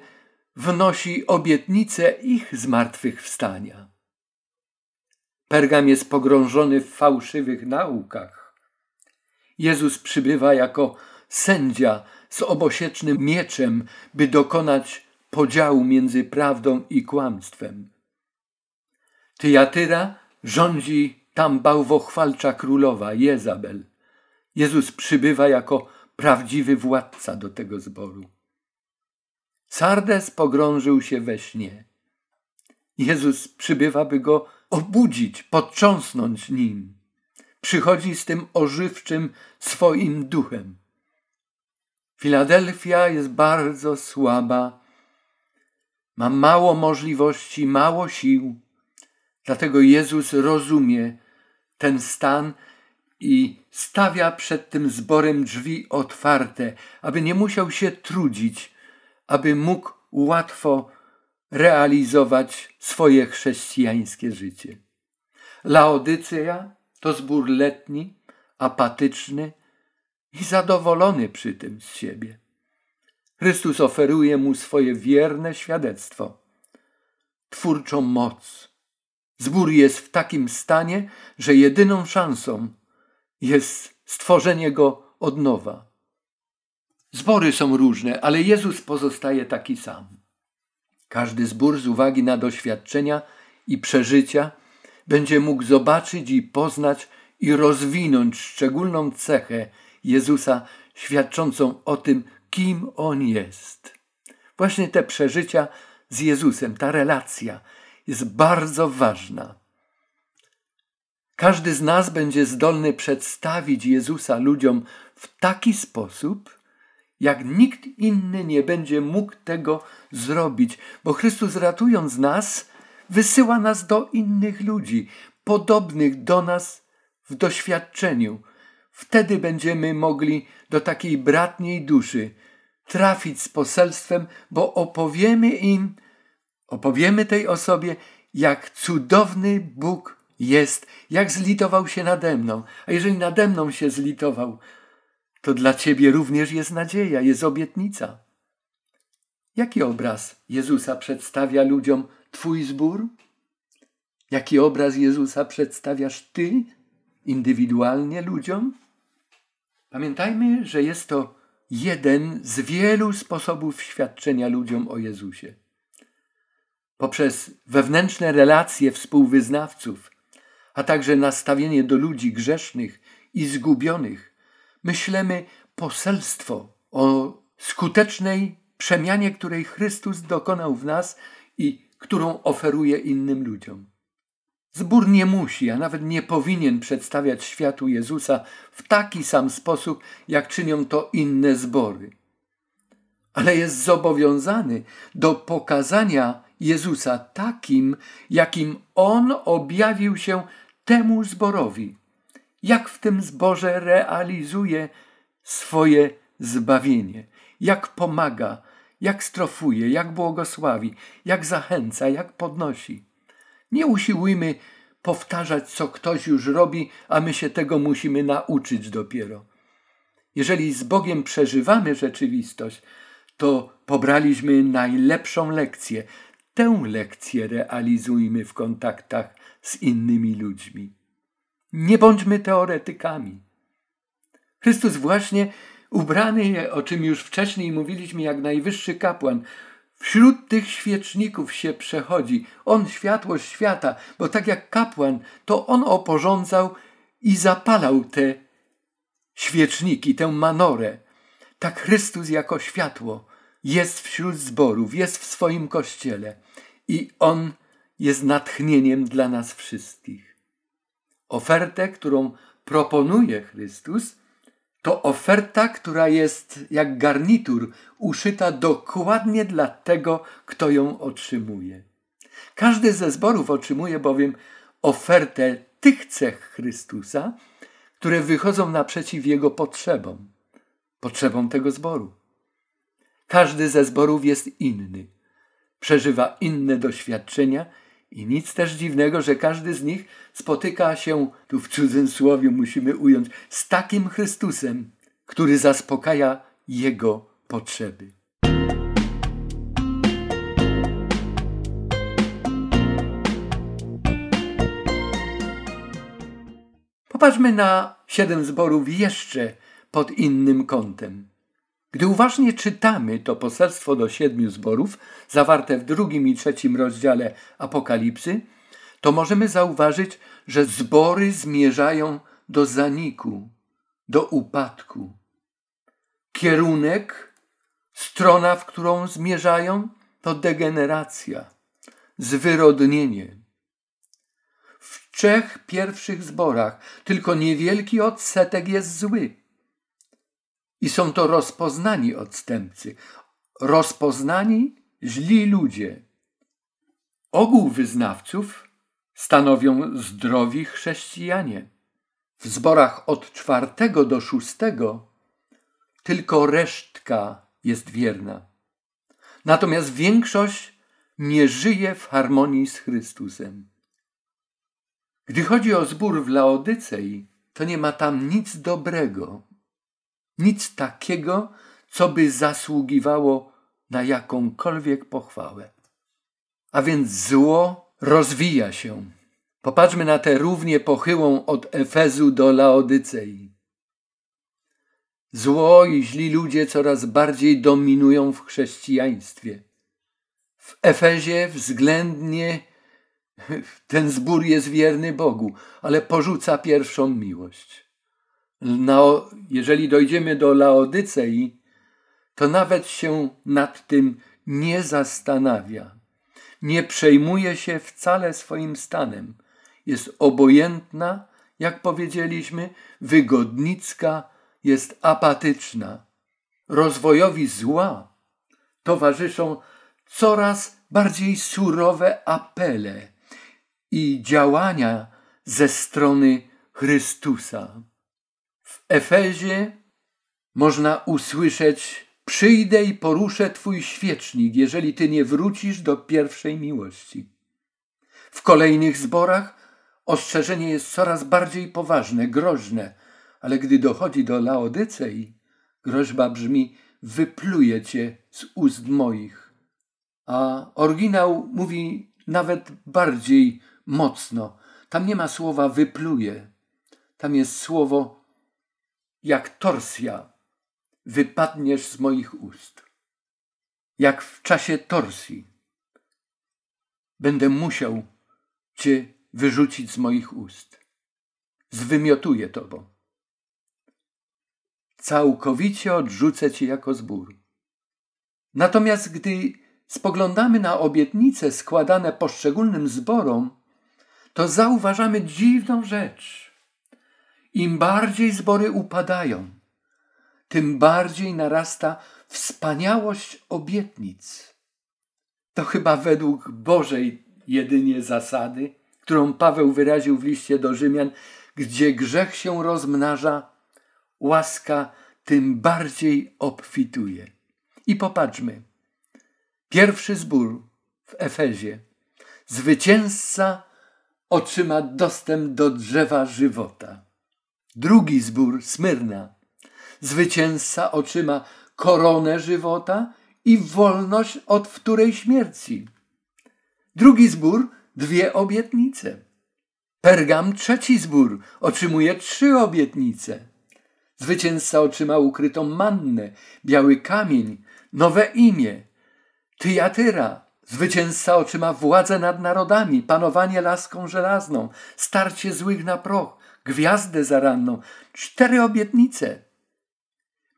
wnosi obietnicę ich zmartwychwstania. Pergam jest pogrążony w fałszywych naukach. Jezus przybywa jako sędzia z obosiecznym mieczem, by dokonać podziału między prawdą i kłamstwem. Tiatyra rządzi tam bałwochwalcza królowa, Jezabel. Jezus przybywa jako prawdziwy władca do tego zboru. Sardes pogrążył się we śnie. Jezus przybywa, by go obudzić, potrząsnąć nim. Przychodzi z tym ożywczym swoim duchem. Filadelfia jest bardzo słaba, ma mało możliwości, mało sił. Dlatego Jezus rozumie ten stan i stawia przed tym zborem drzwi otwarte, aby nie musiał się trudzić, aby mógł łatwo realizować swoje chrześcijańskie życie. Laodyceja to zbór letni, apatyczny i zadowolony przy tym z siebie. Chrystus oferuje mu swoje wierne świadectwo, twórczą moc. Zbór jest w takim stanie, że jedyną szansą jest stworzenie go od nowa. Zbory są różne, ale Jezus pozostaje taki sam. Każdy zbór z uwagi na doświadczenia i przeżycia będzie mógł zobaczyć i poznać i rozwinąć szczególną cechę Jezusa świadczącą o tym, kim On jest. Właśnie te przeżycia z Jezusem, ta relacja jest bardzo ważna. Każdy z nas będzie zdolny przedstawić Jezusa ludziom w taki sposób, jak nikt inny nie będzie mógł tego zrobić, bo Chrystus, ratując nas, wysyła nas do innych ludzi, podobnych do nas w doświadczeniu. Wtedy będziemy mogli do takiej bratniej duszy trafić z poselstwem, bo opowiemy im, opowiemy tej osobie, jak cudowny Bóg jest, jak zlitował się nade mną. A jeżeli nade mną się zlitował, to dla ciebie również jest nadzieja, jest obietnica. Jaki obraz Jezusa przedstawia ludziom twój zbór? Jaki obraz Jezusa przedstawiasz ty indywidualnie ludziom? Pamiętajmy, że jest to jeden z wielu sposobów świadczenia ludziom o Jezusie. Poprzez wewnętrzne relacje współwyznawców, a także nastawienie do ludzi grzesznych i zgubionych, myślemy poselstwo o skutecznej przemianie, której Chrystus dokonał w nas i którą oferuje innym ludziom. Zbór nie musi, a nawet nie powinien przedstawiać światu Jezusa w taki sam sposób, jak czynią to inne zbory. Ale jest zobowiązany do pokazania Jezusa takim, jakim On objawił się temu zborowi. jak w tym zborze realizuje swoje zbawienie, jak pomaga, jak strofuje, jak błogosławi, jak zachęca, jak podnosi. Nie usiłujmy powtarzać, co ktoś już robi, a my się tego musimy nauczyć dopiero. Jeżeli z Bogiem przeżywamy rzeczywistość, to pobraliśmy najlepszą lekcję. Tę lekcję realizujmy w kontaktach z innymi ludźmi. Nie bądźmy teoretykami. Chrystus właśnie ubrany, o czym już wcześniej mówiliśmy, jak najwyższy kapłan, wśród tych świeczników się przechodzi. On światło świata, bo tak jak kapłan, to on oporządzał i zapalał te świeczniki, tę manorę. Tak Chrystus jako światło jest wśród zborów, jest w swoim Kościele i on jest natchnieniem dla nas wszystkich. Ofertę, którą proponuje Chrystus, to oferta, która jest jak garnitur, uszyta dokładnie dla tego, kto ją otrzymuje. Każdy ze zborów otrzymuje bowiem ofertę tych cech Chrystusa, które wychodzą naprzeciw jego potrzebom, potrzebom tego zboru. Każdy ze zborów jest inny, przeżywa inne doświadczenia i nic też dziwnego, że każdy z nich spotyka się, tu w cudzysłowie musimy ująć, z takim Chrystusem, który zaspokaja jego potrzeby. Popatrzmy na siedem zborów jeszcze pod innym kątem. Gdy uważnie czytamy to poselstwo do siedmiu zborów, zawarte w drugim i trzecim rozdziale Apokalipsy, to możemy zauważyć, że zbory zmierzają do zaniku, do upadku. Kierunek, strona, w którą zmierzają, to degeneracja, zwyrodnienie. W trzech pierwszych zborach tylko niewielki odsetek jest zły. I są to rozpoznani odstępcy, rozpoznani źli ludzie. Ogół wyznawców stanowią zdrowi chrześcijanie. W zborach od czwartego do szóstego tylko resztka jest wierna. Natomiast większość nie żyje w harmonii z Chrystusem. Gdy chodzi o zbór w Laodycei, to nie ma tam nic dobrego. Nic takiego, co by zasługiwało na jakąkolwiek pochwałę. A więc zło rozwija się. Popatrzmy na tę równię pochyłą od Efezu do Laodycei. Zło i źli ludzie coraz bardziej dominują w chrześcijaństwie. W Efezie względnie ten zbór jest wierny Bogu, ale porzuca pierwszą miłość. No, jeżeli dojdziemy do Laodycei, to nawet się nad tym nie zastanawia. Nie przejmuje się wcale swoim stanem. Jest obojętna, jak powiedzieliśmy, wygodnicka, jest apatyczna. Rozwojowi zła towarzyszą coraz bardziej surowe apele i działania ze strony Chrystusa. W Efezie można usłyszeć: przyjdę i poruszę twój świecznik, jeżeli ty nie wrócisz do pierwszej miłości. W kolejnych zborach ostrzeżenie jest coraz bardziej poważne, groźne, ale gdy dochodzi do Laodycei, groźba brzmi: wypluję cię z ust moich. A oryginał mówi nawet bardziej mocno. Tam nie ma słowa wypluje, tam jest słowo jak torsja, wypadniesz z moich ust. Jak w czasie torsji, będę musiał cię wyrzucić z moich ust. Zwymiotuję tobą. Całkowicie odrzucę cię jako zbór. Natomiast gdy spoglądamy na obietnice składane poszczególnym zborom, to zauważamy dziwną rzecz. Im bardziej zbory upadają, tym bardziej narasta wspaniałość obietnic. To chyba według Bożej jedynie zasady, którą Paweł wyraził w liście do Rzymian, Gdzie grzech się rozmnaża, łaska tym bardziej obfituje. I popatrzmy. Pierwszy zbór w Efezie. Zwycięzca otrzyma dostęp do drzewa żywota. Drugi zbór, Smyrna. Zwycięzca otrzyma koronę żywota i wolność od wtórej śmierci. Drugi zbór, dwie obietnice. Pergam, trzeci zbór, otrzymuje trzy obietnice. Zwycięzca otrzyma ukrytą mannę, biały kamień, nowe imię. Tiatyra, zwycięzca otrzyma władzę nad narodami, panowanie laską żelazną, starcie złych na proch, gwiazdę zaranną, cztery obietnice.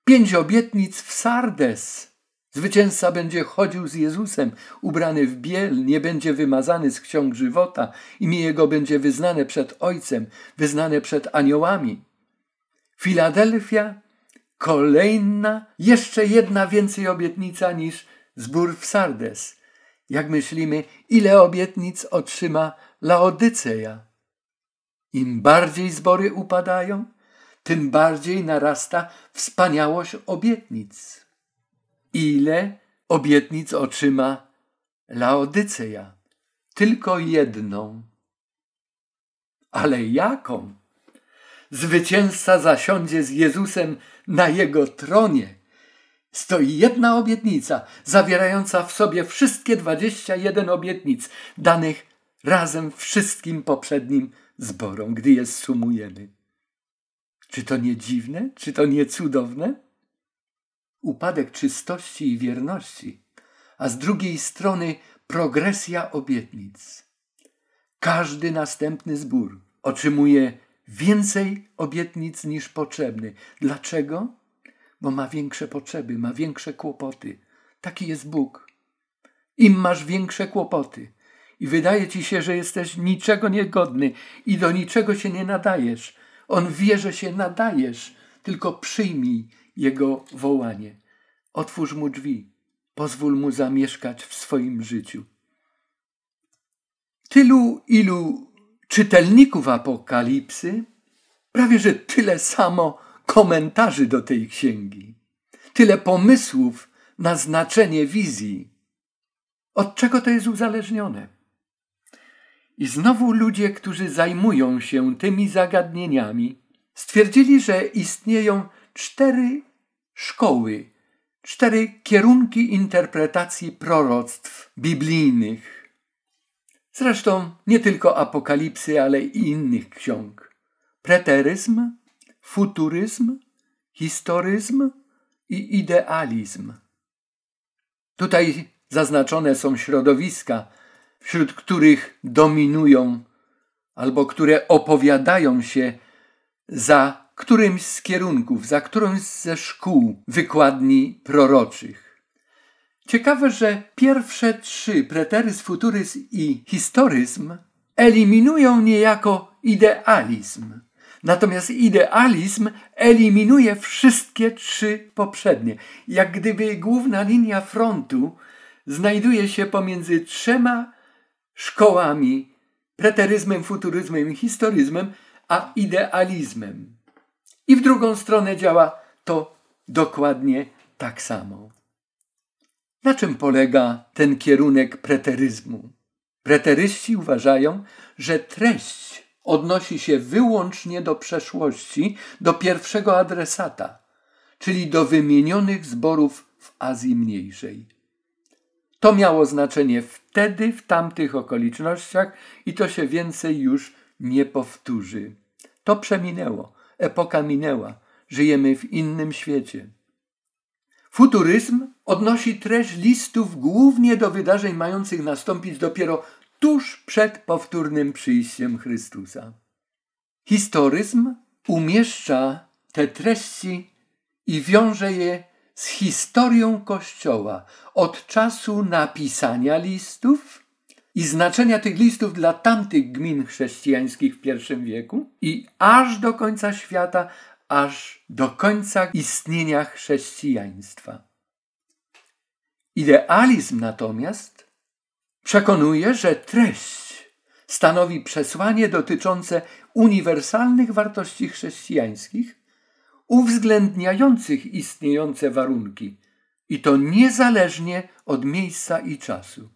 Pięć obietnic w Sardes. Zwycięzca będzie chodził z Jezusem, ubrany w biel, nie będzie wymazany z ksiąg żywota. Imię Jego będzie wyznane przed Ojcem, wyznane przed aniołami. Filadelfia, kolejna, jeszcze jedna więcej obietnica niż zbór w Sardes. Jak myślimy, ile obietnic otrzyma Laodyceja? Im bardziej zbory upadają, tym bardziej narasta wspaniałość obietnic. Ile obietnic otrzyma Laodyceja? Tylko jedną. Ale jaką? Zwycięzca zasiądzie z Jezusem na Jego tronie. Stoi jedna obietnica, zawierająca w sobie wszystkie dwadzieścia jeden obietnic, danych razem wszystkim poprzednim zborom, gdy je sumujemy. Czy to nie dziwne? Czy to nie cudowne? Upadek czystości i wierności, a z drugiej strony progresja obietnic. Każdy następny zbór otrzymuje więcej obietnic niż potrzebny. Dlaczego? Bo ma większe potrzeby, ma większe kłopoty. Taki jest Bóg. Im masz większe kłopoty i wydaje ci się, że jesteś niczego niegodny i do niczego się nie nadajesz, On wie, że się nadajesz, tylko przyjmij Jego wołanie. Otwórz Mu drzwi, pozwól Mu zamieszkać w swoim życiu. Tylu, ilu czytelników Apokalipsy, prawie że tyle samo komentarzy do tej księgi, tyle pomysłów na znaczenie wizji. Od czego to jest uzależnione? I znowu ludzie, którzy zajmują się tymi zagadnieniami, stwierdzili, że istnieją cztery szkoły, cztery kierunki interpretacji proroctw biblijnych. Zresztą nie tylko Apokalipsy, ale i innych ksiąg. Preteryzm, futuryzm, historyzm i idealizm. Tutaj zaznaczone są środowiska, wśród których dominują albo które opowiadają się za którymś z kierunków, za którąś ze szkół wykładni proroczych. Ciekawe, że pierwsze trzy, preteryzm, futuryzm i historyzm, eliminują niejako idealizm. Natomiast idealizm eliminuje wszystkie trzy poprzednie. Jak gdyby główna linia frontu znajduje się pomiędzy trzema szkołami, preteryzmem, futuryzmem i historyzmem, a idealizmem. I w drugą stronę działa to dokładnie tak samo. Na czym polega ten kierunek preteryzmu? Preteryści uważają, że treść odnosi się wyłącznie do przeszłości, do pierwszego adresata, czyli do wymienionych zborów w Azji Mniejszej. To miało znaczenie wtedy, w tamtych okolicznościach i to się więcej już nie powtórzy. To przeminęło, epoka minęła, żyjemy w innym świecie. Futuryzm odnosi treść listów głównie do wydarzeń mających nastąpić dopiero tuż przed powtórnym przyjściem Chrystusa. Historyzm umieszcza te treści i wiąże je z historią Kościoła od czasu napisania listów i znaczenia tych listów dla tamtych gmin chrześcijańskich w pierwszym wieku i aż do końca świata, aż do końca istnienia chrześcijaństwa. Idealizm natomiast przekonuje, że treść stanowi przesłanie dotyczące uniwersalnych wartości chrześcijańskich, uwzględniających istniejące warunki, i to niezależnie od miejsca i czasu.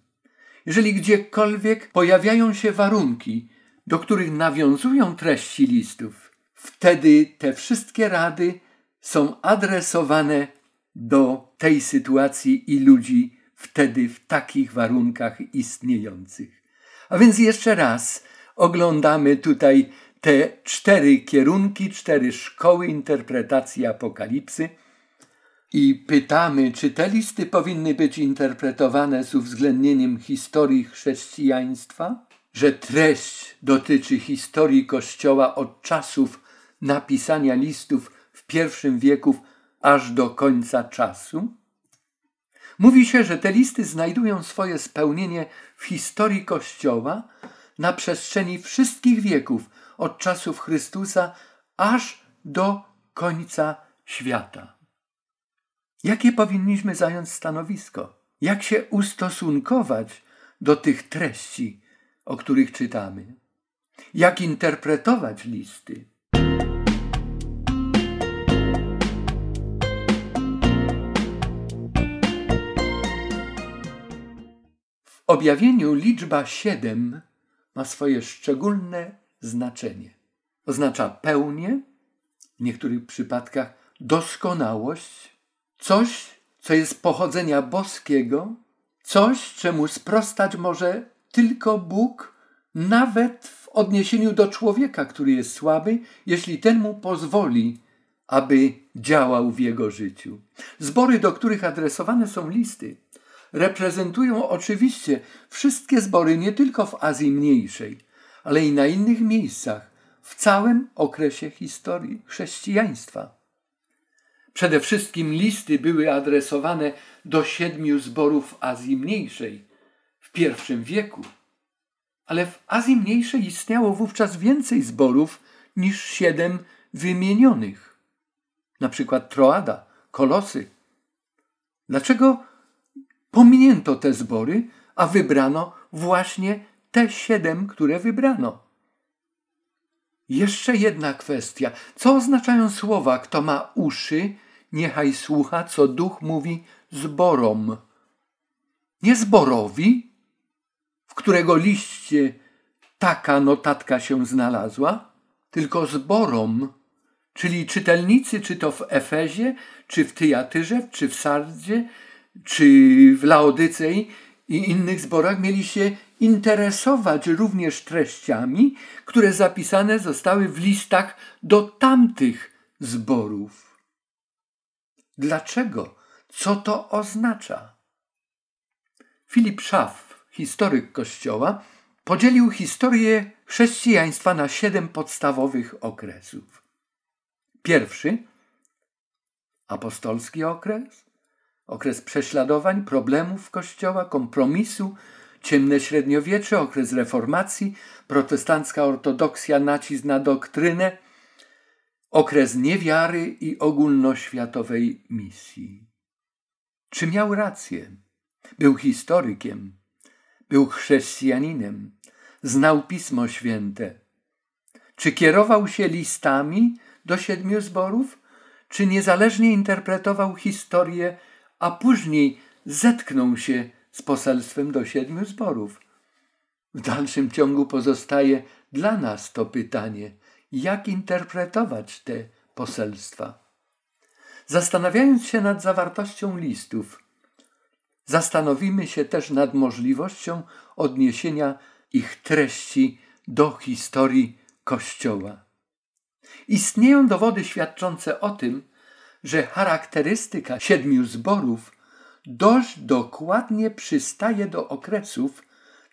Jeżeli gdziekolwiek pojawiają się warunki, do których nawiązują treści listów, wtedy te wszystkie rady są adresowane do tej sytuacji i ludzi wtedy w takich warunkach istniejących. A więc jeszcze raz oglądamy tutaj te cztery kierunki, cztery szkoły interpretacji Apokalipsy i pytamy, czy te listy powinny być interpretowane z uwzględnieniem historii chrześcijaństwa, że treść dotyczy historii Kościoła od czasów napisania listów w pierwszym wieku aż do końca czasu. Mówi się, że te listy znajdują swoje spełnienie w historii Kościoła na przestrzeni wszystkich wieków, od czasów Chrystusa aż do końca świata. Jakie powinniśmy zająć stanowisko? Jak się ustosunkować do tych treści, o których czytamy? Jak interpretować listy? W objawieniu liczba siedem ma swoje szczególne znaczenie. Oznacza pełnię, w niektórych przypadkach doskonałość, coś, co jest pochodzenia boskiego, coś, czemu sprostać może tylko Bóg, nawet w odniesieniu do człowieka, który jest słaby, jeśli ten mu pozwoli, aby działał w jego życiu. Zbory, do których adresowane są listy, reprezentują oczywiście wszystkie zbory nie tylko w Azji Mniejszej, ale i na innych miejscach w całym okresie historii chrześcijaństwa. Przede wszystkim listy były adresowane do siedmiu zborów Azji Mniejszej w pierwszym wieku. Ale w Azji Mniejszej istniało wówczas więcej zborów niż siedem wymienionych. Na przykład Troada, Kolosy. Dlaczego pominięto te zbory, a wybrano właśnie te siedem, które wybrano? Jeszcze jedna kwestia. Co oznaczają słowa, kto ma uszy, niechaj słucha, co Duch mówi zborom. Nie zborowi, w którego liście taka notatka się znalazła, tylko zborom, czyli czytelnicy, czy to w Efezie, czy w Tiatyrze, czy w Sardzie, czy w Laodycei i innych zborach, mieli się interesować również treściami, które zapisane zostały w listach do tamtych zborów. Dlaczego? Co to oznacza? Philip Schaff, historyk Kościoła, podzielił historię chrześcijaństwa na siedem podstawowych okresów. Pierwszy, apostolski okres, okres prześladowań, problemów Kościoła, kompromisu, ciemne średniowiecze, okres reformacji, protestancka ortodoksja, nacisk na doktrynę, okres niewiary i ogólnoświatowej misji. Czy miał rację? Był historykiem, był chrześcijaninem, znał Pismo Święte. Czy kierował się listami do siedmiu zborów, czy niezależnie interpretował historię, a później zetknął się z poselstwem do siedmiu zborów? W dalszym ciągu pozostaje dla nas to pytanie, jak interpretować te poselstwa. Zastanawiając się nad zawartością listów, zastanowimy się też nad możliwością odniesienia ich treści do historii Kościoła. Istnieją dowody świadczące o tym, że charakterystyka siedmiu zborów dość dokładnie przystaje do okresów,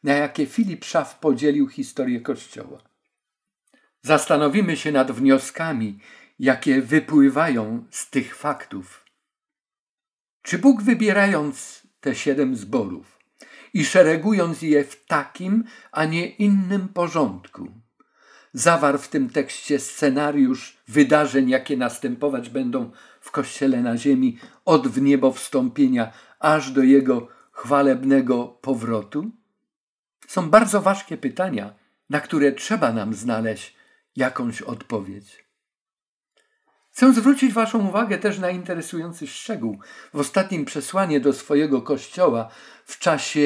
na jakie Philip Schaff podzielił historię Kościoła. Zastanowimy się nad wnioskami, jakie wypływają z tych faktów. Czy Bóg, wybierając te siedem zborów i szeregując je w takim, a nie innym porządku, zawarł w tym tekście scenariusz wydarzeń, jakie następować będą w Kościele na ziemi od wniebowstąpienia aż do jego chwalebnego powrotu? Są bardzo ważkie pytania, na które trzeba nam znaleźć jakąś odpowiedź. Chcę zwrócić waszą uwagę też na interesujący szczegół. W ostatnim przesłaniu do swojego kościoła w czasie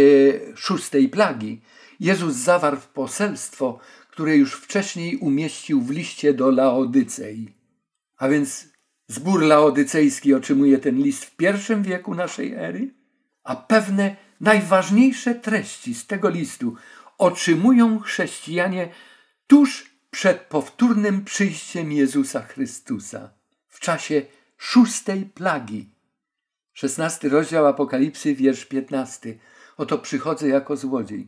szóstej plagi Jezus zawarł poselstwo, które już wcześniej umieścił w liście do Laodycei. A więc zbór laodycejski otrzymuje ten list w pierwszym wieku naszej ery, a pewne najważniejsze treści z tego listu otrzymują chrześcijanie tuż przed powtórnym przyjściem Jezusa Chrystusa w czasie szóstej plagi. szesnasty rozdział Apokalipsy, wiersz piętnasty. Oto przychodzę jako złodziej.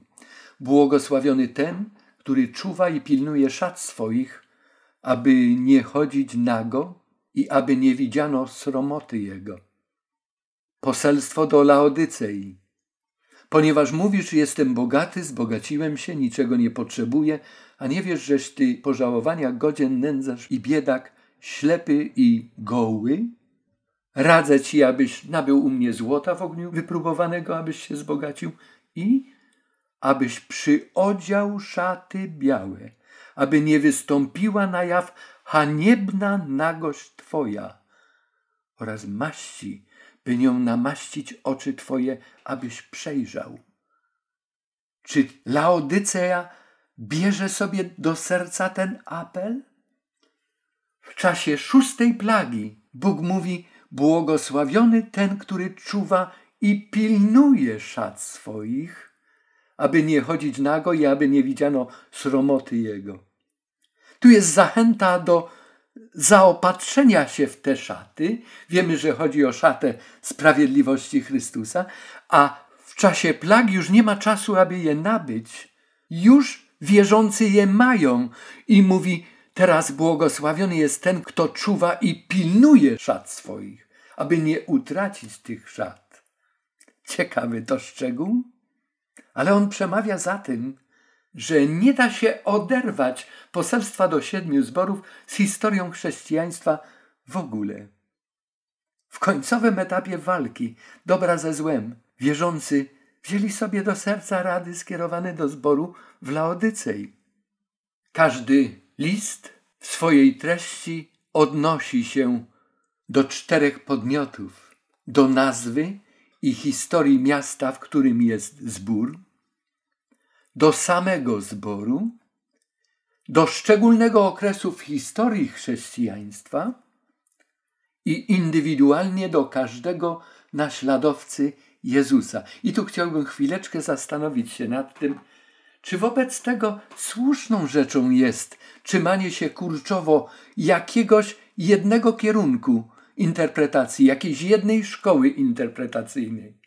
Błogosławiony ten, który czuwa i pilnuje szat swoich, aby nie chodzić nago i aby nie widziano sromoty jego. Poselstwo do Laodycei. Ponieważ mówisz, jestem bogaty, zbogaciłem się, niczego nie potrzebuję, a nie wiesz, żeś ty pożałowania godzien, nędzarz i biedak, ślepy i goły? Radzę ci, abyś nabył u mnie złota w ogniu wypróbowanego, abyś się zbogacił i abyś przyodział szaty białe, aby nie wystąpiła na jaw haniebna nagość twoja oraz maści, by nią namaścić oczy twoje, abyś przejrzał. Czy Laodyceja bierze sobie do serca ten apel? W czasie szóstej plagi Bóg mówi: błogosławiony ten, który czuwa i pilnuje szat swoich, aby nie chodzić nago i aby nie widziano sromoty jego. Tu jest zachęta do zaopatrzenia się w te szaty. Wiemy, że chodzi o szatę sprawiedliwości Chrystusa, a w czasie plag już nie ma czasu, aby je nabyć. Już wierzący je mają i mówi: teraz błogosławiony jest ten, kto czuwa i pilnuje szat swoich, aby nie utracić tych szat. Ciekawy to szczegół, ale on przemawia za tym, że nie da się oderwać poselstwa do siedmiu zborów z historią chrześcijaństwa w ogóle. W końcowym etapie walki dobra ze złem wierzący wzięli sobie do serca rady skierowane do zboru w Laodycei. Każdy list w swojej treści odnosi się do czterech podmiotów: do nazwy i historii miasta, w którym jest zbór, do samego zboru, do szczególnego okresu w historii chrześcijaństwa i indywidualnie do każdego naśladowcy Jezusa. I tu chciałbym chwileczkę zastanowić się nad tym, czy wobec tego słuszną rzeczą jest trzymanie się kurczowo jakiegoś jednego kierunku interpretacji, jakiejś jednej szkoły interpretacyjnej.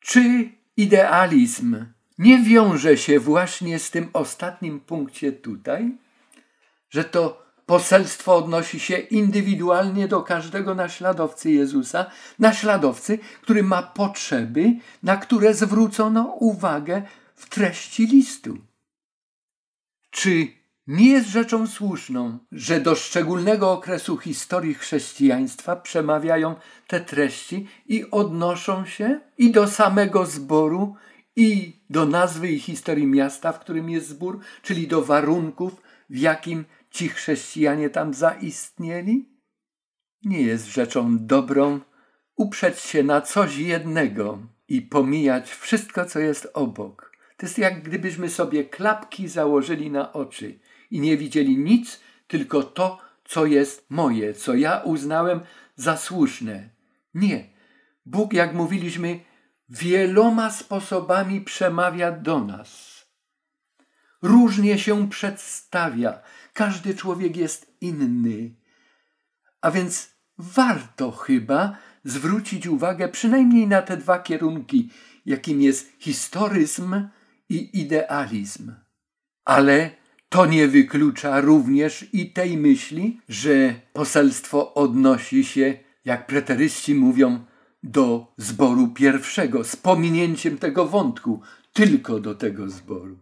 Czy idealizm nie wiąże się właśnie z tym ostatnim punkcie tutaj, że to poselstwo odnosi się indywidualnie do każdego naśladowcy Jezusa, naśladowcy, który ma potrzeby, na które zwrócono uwagę w treści listu? Czy nie jest rzeczą słuszną, że do szczególnego okresu historii chrześcijaństwa przemawiają te treści i odnoszą się i do samego zboru, i do nazwy i historii miasta, w którym jest zbór, czyli do warunków, w jakim ci chrześcijanie tam zaistnieli? Nie jest rzeczą dobrą uprzeć się na coś jednego i pomijać wszystko, co jest obok. To jest jak gdybyśmy sobie klapki założyli na oczy i nie widzieli nic, tylko to, co jest moje, co ja uznałem za słuszne. Nie. Bóg, jak mówiliśmy, wieloma sposobami przemawia do nas. Różnie się przedstawia. Każdy człowiek jest inny. A więc warto chyba zwrócić uwagę przynajmniej na te dwa kierunki, jakim jest historyzm i idealizm. Ale to nie wyklucza również i tej myśli, że poselstwo odnosi się, jak preteryści mówią, do zboru pierwszego, z pominięciem tego wątku, tylko do tego zboru.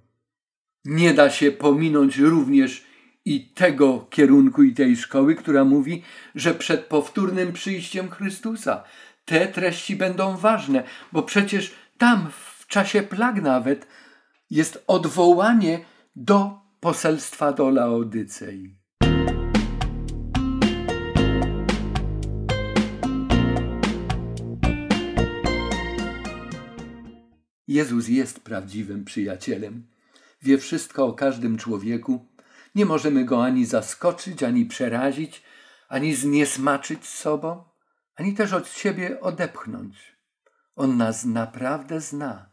Nie da się pominąć również i tego kierunku, i tej szkoły, która mówi, że przed powtórnym przyjściem Chrystusa te treści będą ważne, bo przecież tam w czasie plag nawet jest odwołanie do poselstwa do Laodycei. Jezus jest prawdziwym przyjacielem. Wie wszystko o każdym człowieku. Nie możemy Go ani zaskoczyć, ani przerazić, ani zniesmaczyć sobą, ani też od siebie odepchnąć. On nas naprawdę zna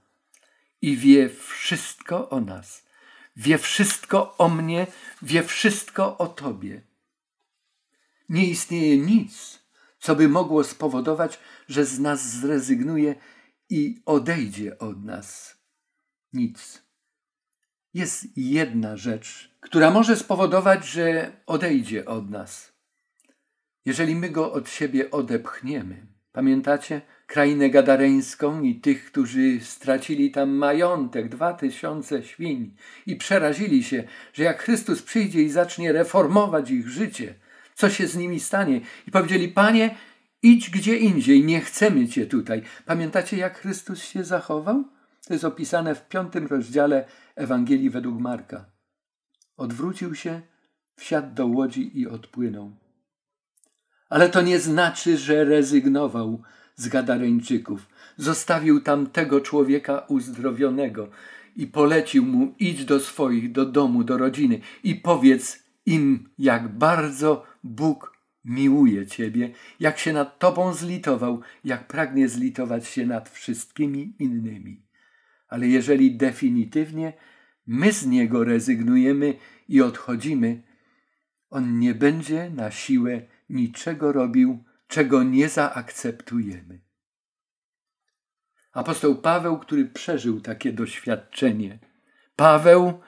i wie wszystko o nas. Wie wszystko o mnie, wie wszystko o Tobie. Nie istnieje nic, co by mogło spowodować, że z nas zrezygnuje i odejdzie od nas. Nic. Jest jedna rzecz, która może spowodować, że odejdzie od nas. Jeżeli my Go od siebie odepchniemy. Pamiętacie krainę gadareńską i tych, którzy stracili tam majątek, dwa tysiące świń i przerazili się, że jak Chrystus przyjdzie i zacznie reformować ich życie, co się z nimi stanie? I powiedzieli: Panie, idź gdzie indziej, nie chcemy Cię tutaj. Pamiętacie, jak Chrystus się zachował? To jest opisane w piątym rozdziale Ewangelii według Marka. Odwrócił się, wsiadł do łodzi i odpłynął. Ale to nie znaczy, że rezygnował z Gadareńczyków. Zostawił tam tego człowieka uzdrowionego i polecił mu: idź do swoich, do domu, do rodziny i powiedz im, jak bardzo Bóg miłuje Ciebie, jak się nad Tobą zlitował, jak pragnie zlitować się nad wszystkimi innymi. Ale jeżeli definitywnie my z Niego rezygnujemy i odchodzimy, On nie będzie na siłę niczego robił, czego nie zaakceptujemy. Apostoł Paweł, który przeżył takie doświadczenie. Paweł,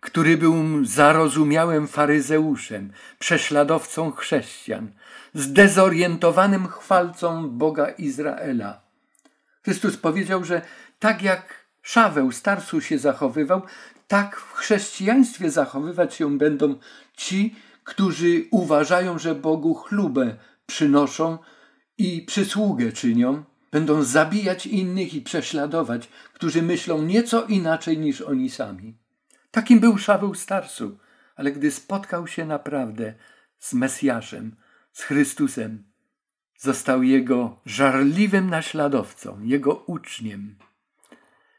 który był zarozumiałym faryzeuszem, prześladowcą chrześcijan, zdezorientowanym chwalcą Boga Izraela. Chrystus powiedział, że tak jak Szaweł z Tarsu się zachowywał, tak w chrześcijaństwie zachowywać się będą ci, którzy uważają, że Bogu chlubę przynoszą i przysługę czynią. Będą zabijać innych i prześladować, którzy myślą nieco inaczej niż oni sami. Takim był Szaweł z Tarsu, ale gdy spotkał się naprawdę z Mesjaszem, z Chrystusem, został Jego żarliwym naśladowcą, Jego uczniem.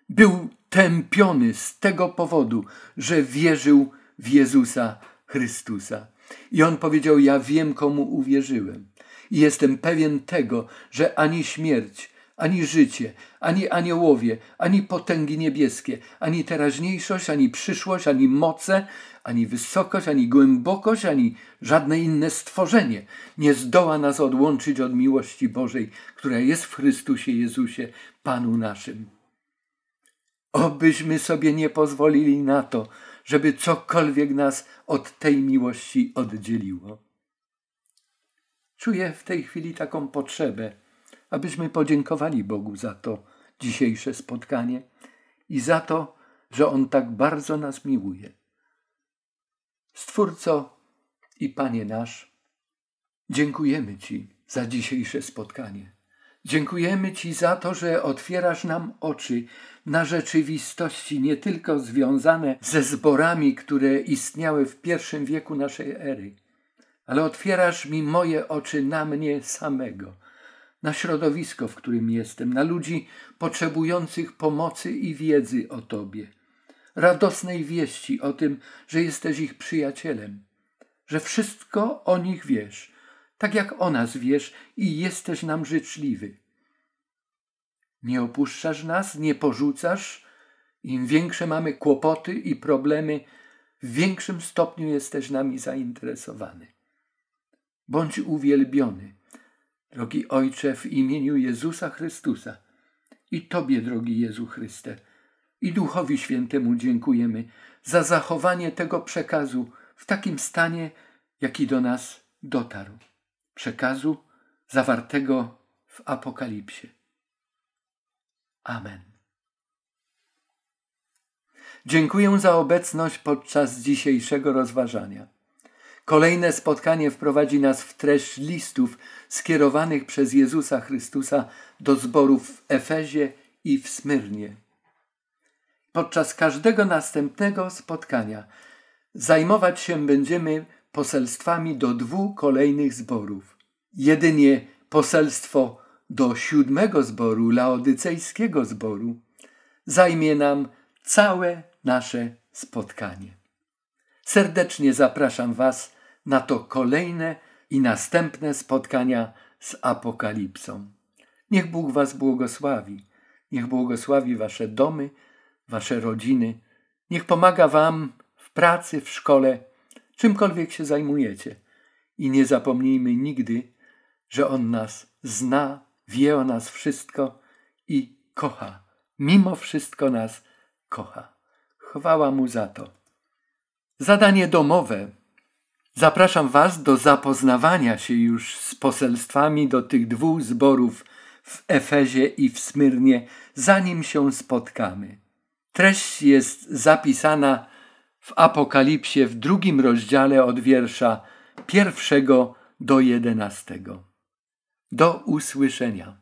Był tępiony z tego powodu, że wierzył w Jezusa Chrystusa. I on powiedział: ja wiem, komu uwierzyłem. I jestem pewien tego, że ani śmierć, ani życie, ani aniołowie, ani potęgi niebieskie, ani teraźniejszość, ani przyszłość, ani moce, ani wysokość, ani głębokość, ani żadne inne stworzenie nie zdoła nas odłączyć od miłości Bożej, która jest w Chrystusie Jezusie, Panu naszym. Obyśmy sobie nie pozwolili na to, żeby cokolwiek nas od tej miłości oddzieliło. Czuję w tej chwili taką potrzebę, abyśmy podziękowali Bogu za to dzisiejsze spotkanie i za to, że On tak bardzo nas miłuje. Stwórco i Panie nasz, dziękujemy Ci za dzisiejsze spotkanie. Dziękujemy Ci za to, że otwierasz nam oczy na rzeczywistości nie tylko związane ze zborami, które istniały w pierwszym wieku naszej ery, ale otwierasz mi moje oczy na mnie samego, na środowisko, w którym jestem, na ludzi potrzebujących pomocy i wiedzy o Tobie, radosnej wieści o tym, że jesteś ich przyjacielem, że wszystko o nich wiesz, tak jak o nas wiesz i jesteś nam życzliwy. Nie opuszczasz nas, nie porzucasz. Im większe mamy kłopoty i problemy, w większym stopniu jesteś nami zainteresowany. Bądź uwielbiony, drogi Ojcze, w imieniu Jezusa Chrystusa. I Tobie, drogi Jezu Chryste, i Duchowi Świętemu dziękujemy za zachowanie tego przekazu w takim stanie, jaki do nas dotarł. Przekazu zawartego w Apokalipsie. Amen. Dziękuję za obecność podczas dzisiejszego rozważania. Kolejne spotkanie wprowadzi nas w treść listów skierowanych przez Jezusa Chrystusa do zborów w Efezie i w Smyrnie. Podczas każdego następnego spotkania Zajmować się będziemy poselstwami do dwóch kolejnych zborów. Jedynie poselstwo do siódmego zboru, laodycejskiego zboru, zajmie nam całe nasze spotkanie. Serdecznie zapraszam Was na to kolejne i następne spotkania z Apokalipsą. Niech Bóg Was błogosławi. Niech błogosławi Wasze domy, Wasze rodziny. Niech pomaga Wam w pracy, w szkole, czymkolwiek się zajmujecie. I nie zapomnijmy nigdy, że On nas zna, wie o nas wszystko i kocha. Mimo wszystko nas kocha. Chwała Mu za to. Zadanie domowe. Zapraszam Was do zapoznawania się już z poselstwami do tych dwóch zborów w Efezie i w Smyrnie, zanim się spotkamy. Treść jest zapisana w Apokalipsie w drugim rozdziale od wiersza pierwszego do jedenastego. Do usłyszenia.